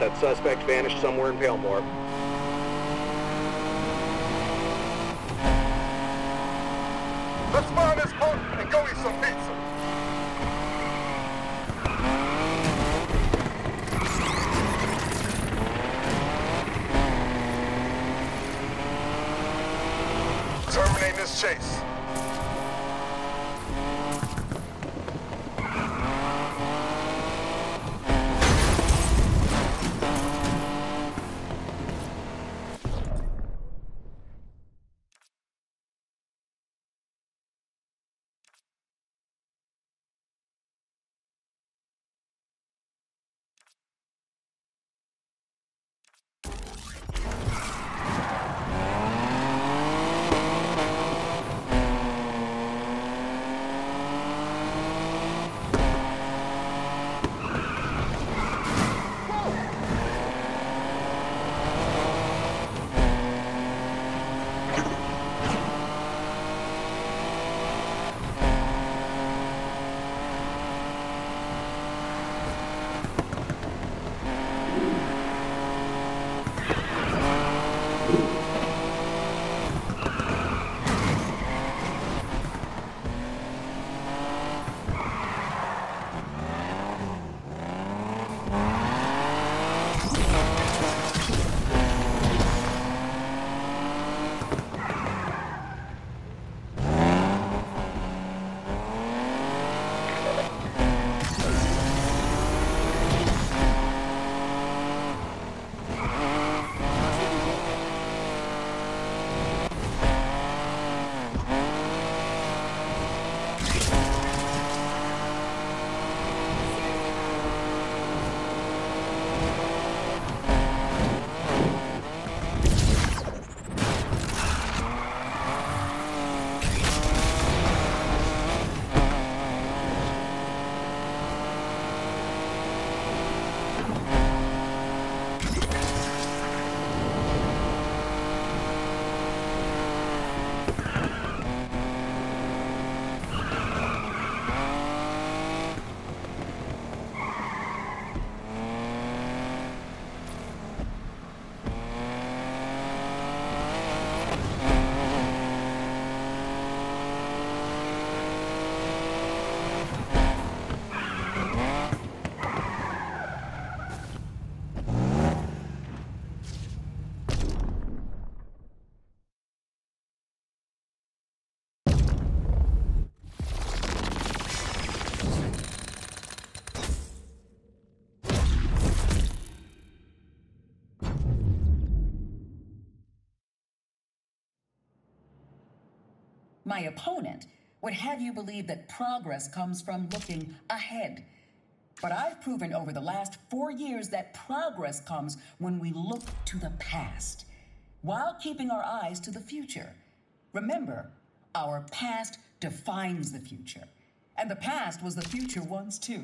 That suspect vanished somewhere in Palmore. Let's find this punk and go eat some pizza. Terminate this chase. my opponent, would have you believe that progress comes from looking ahead. But I've proven over the last 4 years that progress comes when we look to the past, while keeping our eyes to the future. Remember, our past defines the future, and the past was the future once too.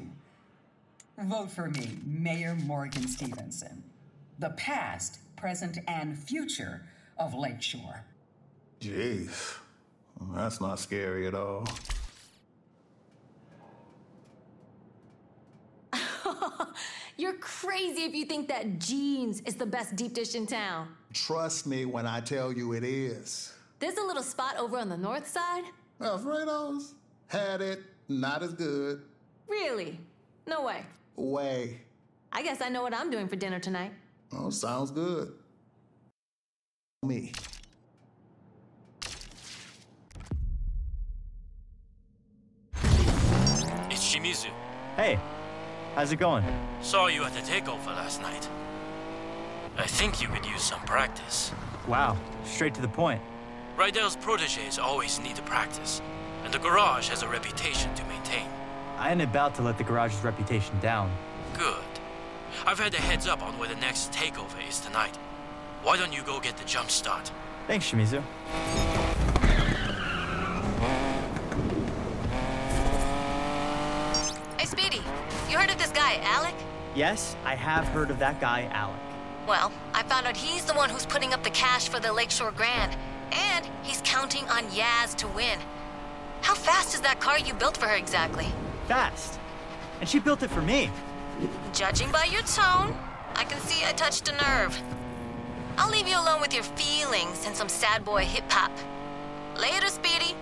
Vote for me, Mayor Morgan Stevenson. The past, present, and future of Lakeshore. Jeez, that's not scary at all. You're crazy if you think that Jean's is the best deep dish in town. Trust me when I tell you it is. There's a little spot over on the north side. Alfredo's had it, not as good. Really? No way. Way. I guess I know what I'm doing for dinner tonight. Oh, sounds good. Me. It's Shimizu. Hey. How's it going? Saw you at the takeover last night. I think you could use some practice. Wow, straight to the point. Rydell's protégés always need to practice, and the garage has a reputation to maintain. I ain't about to let the garage's reputation down. Good. I've had a heads up on where the next takeover is tonight. Why don't you go get the jump start? Thanks, Shimizu. You heard of this guy, Alec? Yes, I have heard of that guy, Alec. Well, I found out he's the one who's putting up the cash for the Lakeshore Grand. And he's counting on Yaz to win. How fast is that car you built for her exactly? Fast. And she built it for me. Judging by your tone, I can see I touched a nerve. I'll leave you alone with your feelings and some sad boy hip-hop. Later, Speedy.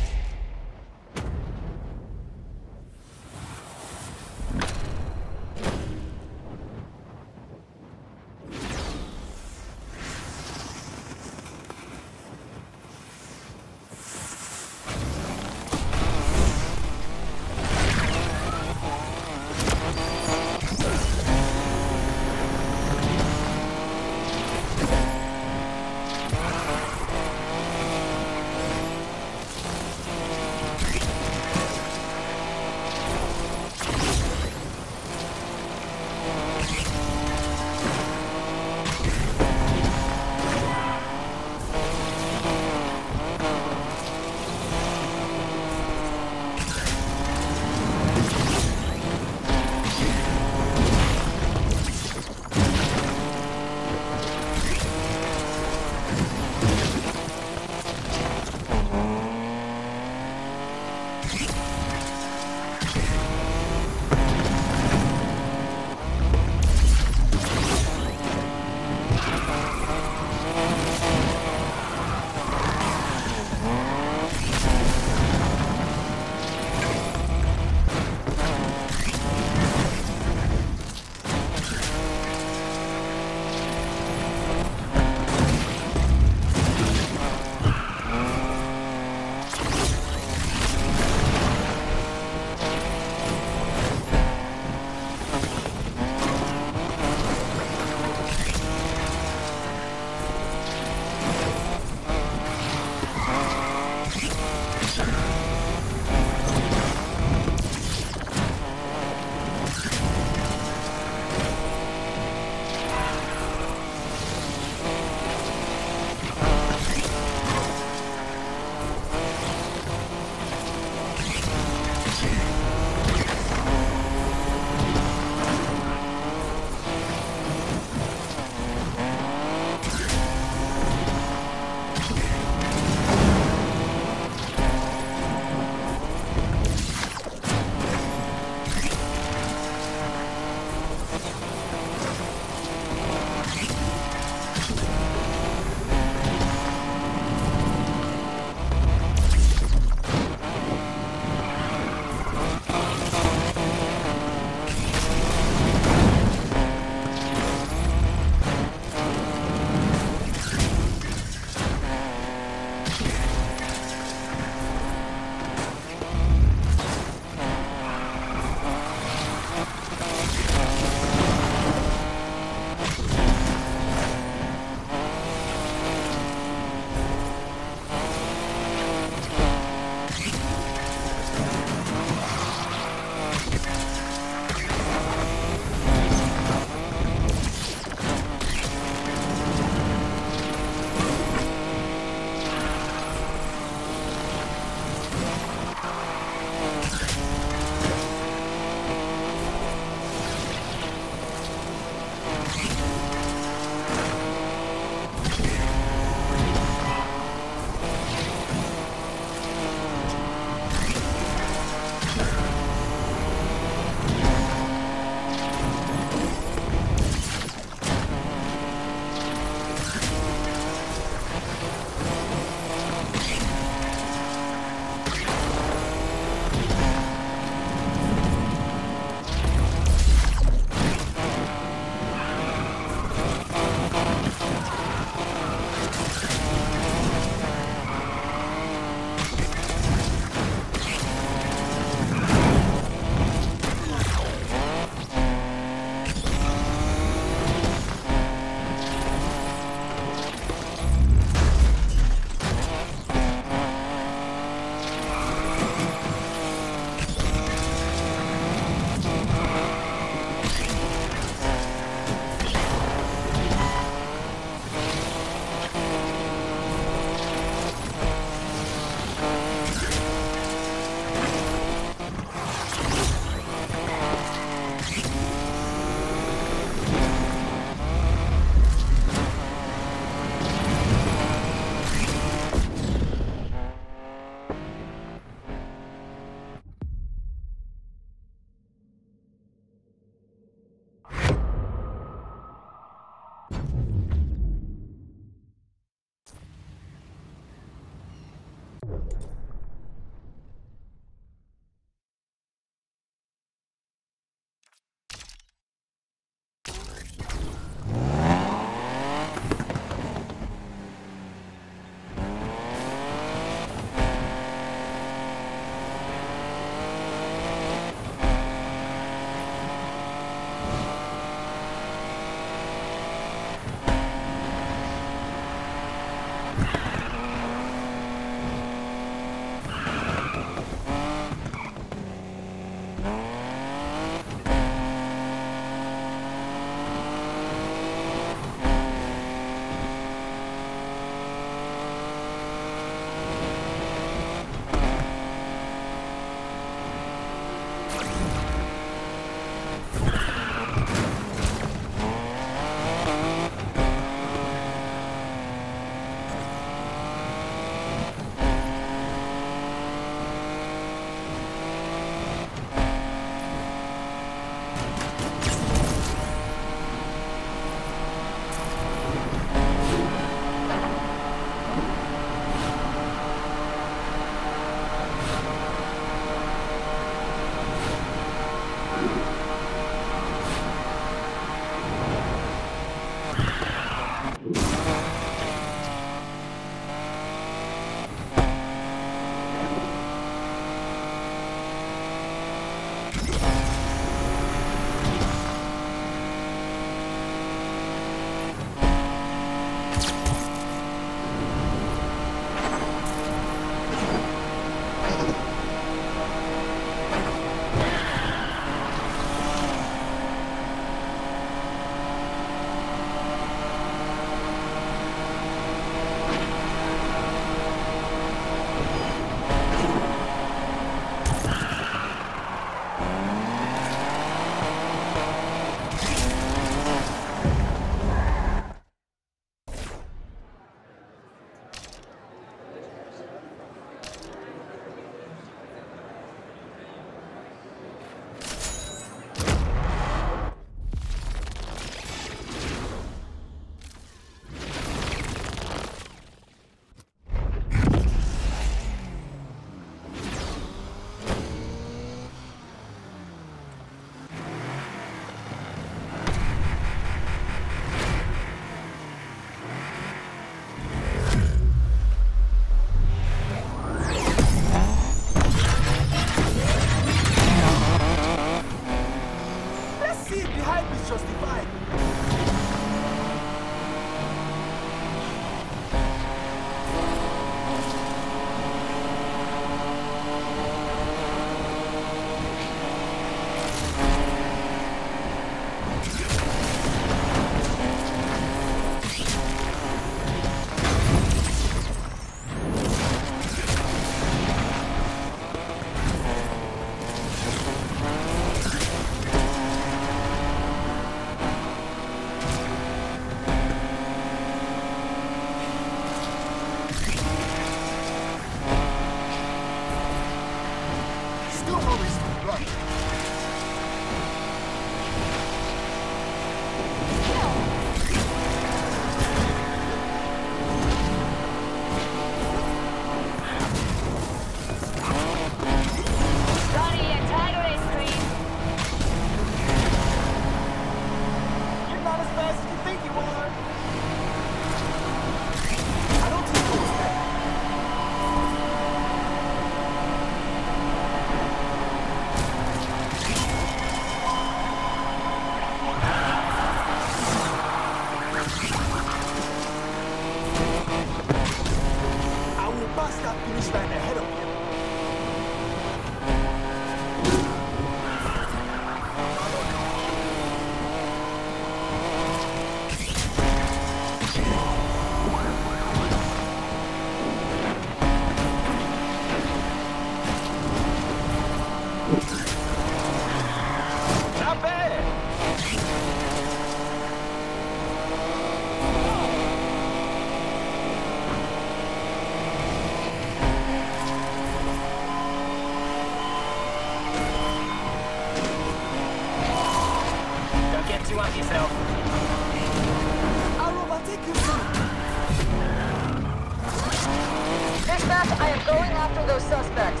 Back I am going after those suspects.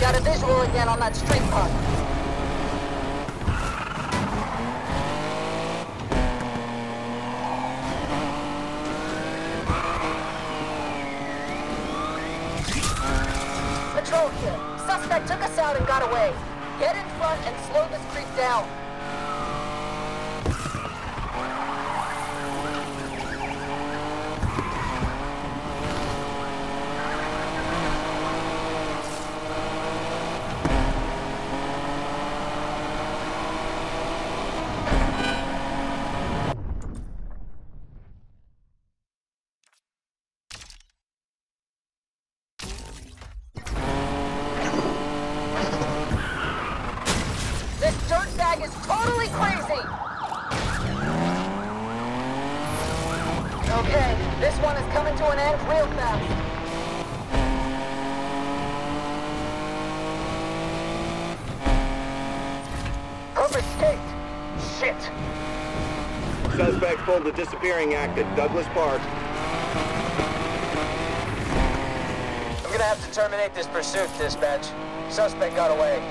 Got a visual again on that street park. Patrol kid, suspect took us out and got away. Get in front and slow this creek down. The disappearing act at Douglas Park. I'm gonna have to terminate this pursuit, dispatch. Suspect got away.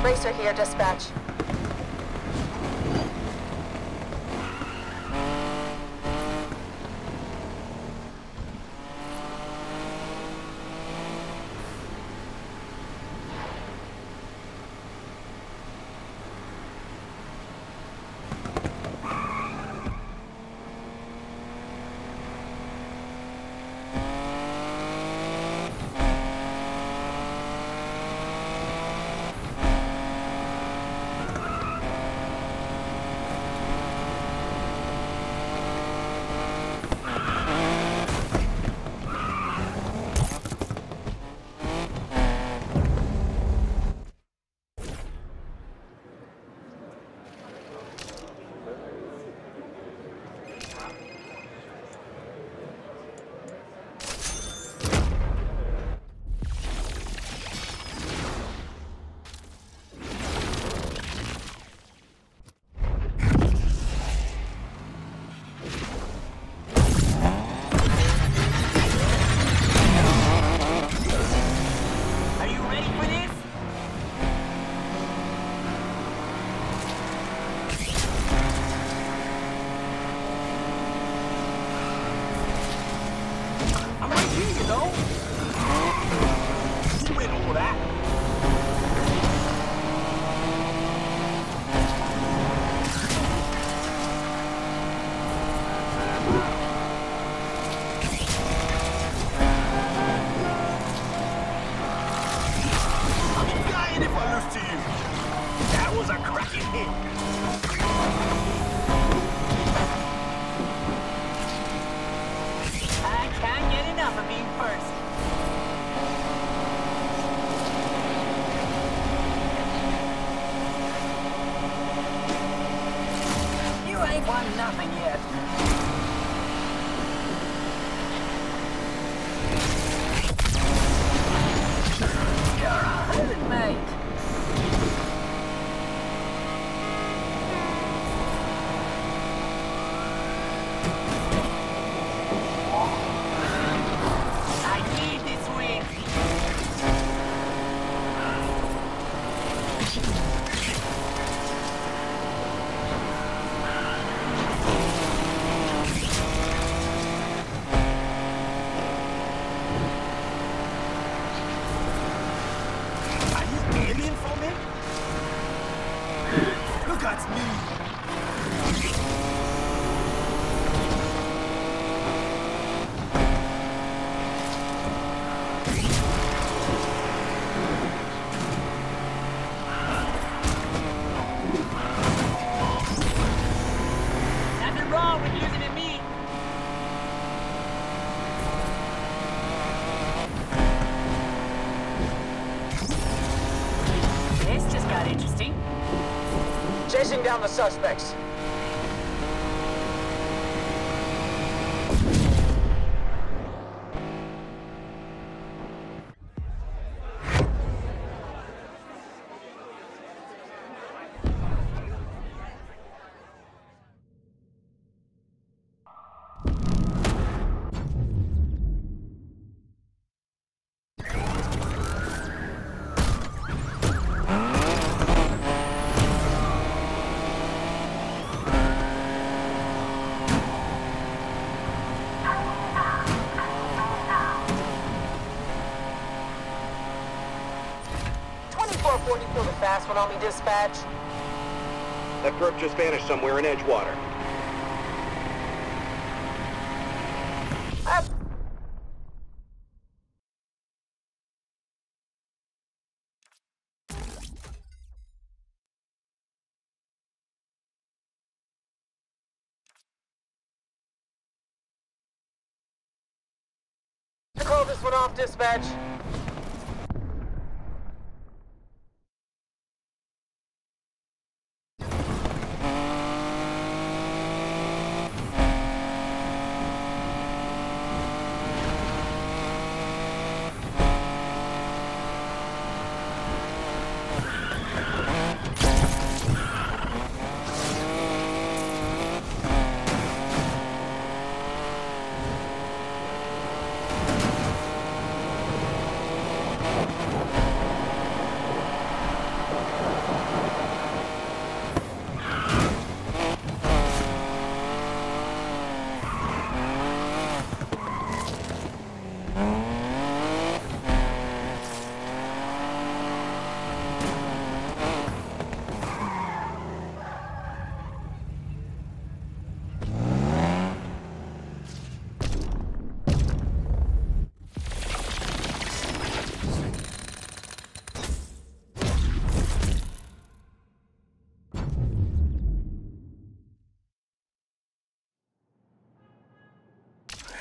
Racer here, dispatch. to you. That was a cracking hit. I can't get enough of being first. You ain't won nothing yet. Down the suspects. Fast one on me, dispatch. That group just vanished somewhere in Edgewater. Call this one off, dispatch.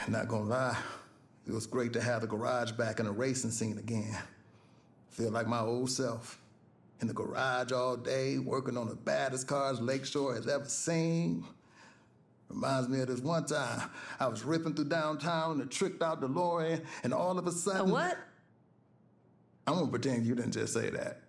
Not gonna lie, it was great to have the garage back in the racing scene again. Feel like my old self. In the garage all day, working on the baddest cars Lakeshore has ever seen. Reminds me of this one time. I was ripping through downtown and tricked out DeLorean, and all of a sudden... A what? I'm gonna pretend you didn't just say that.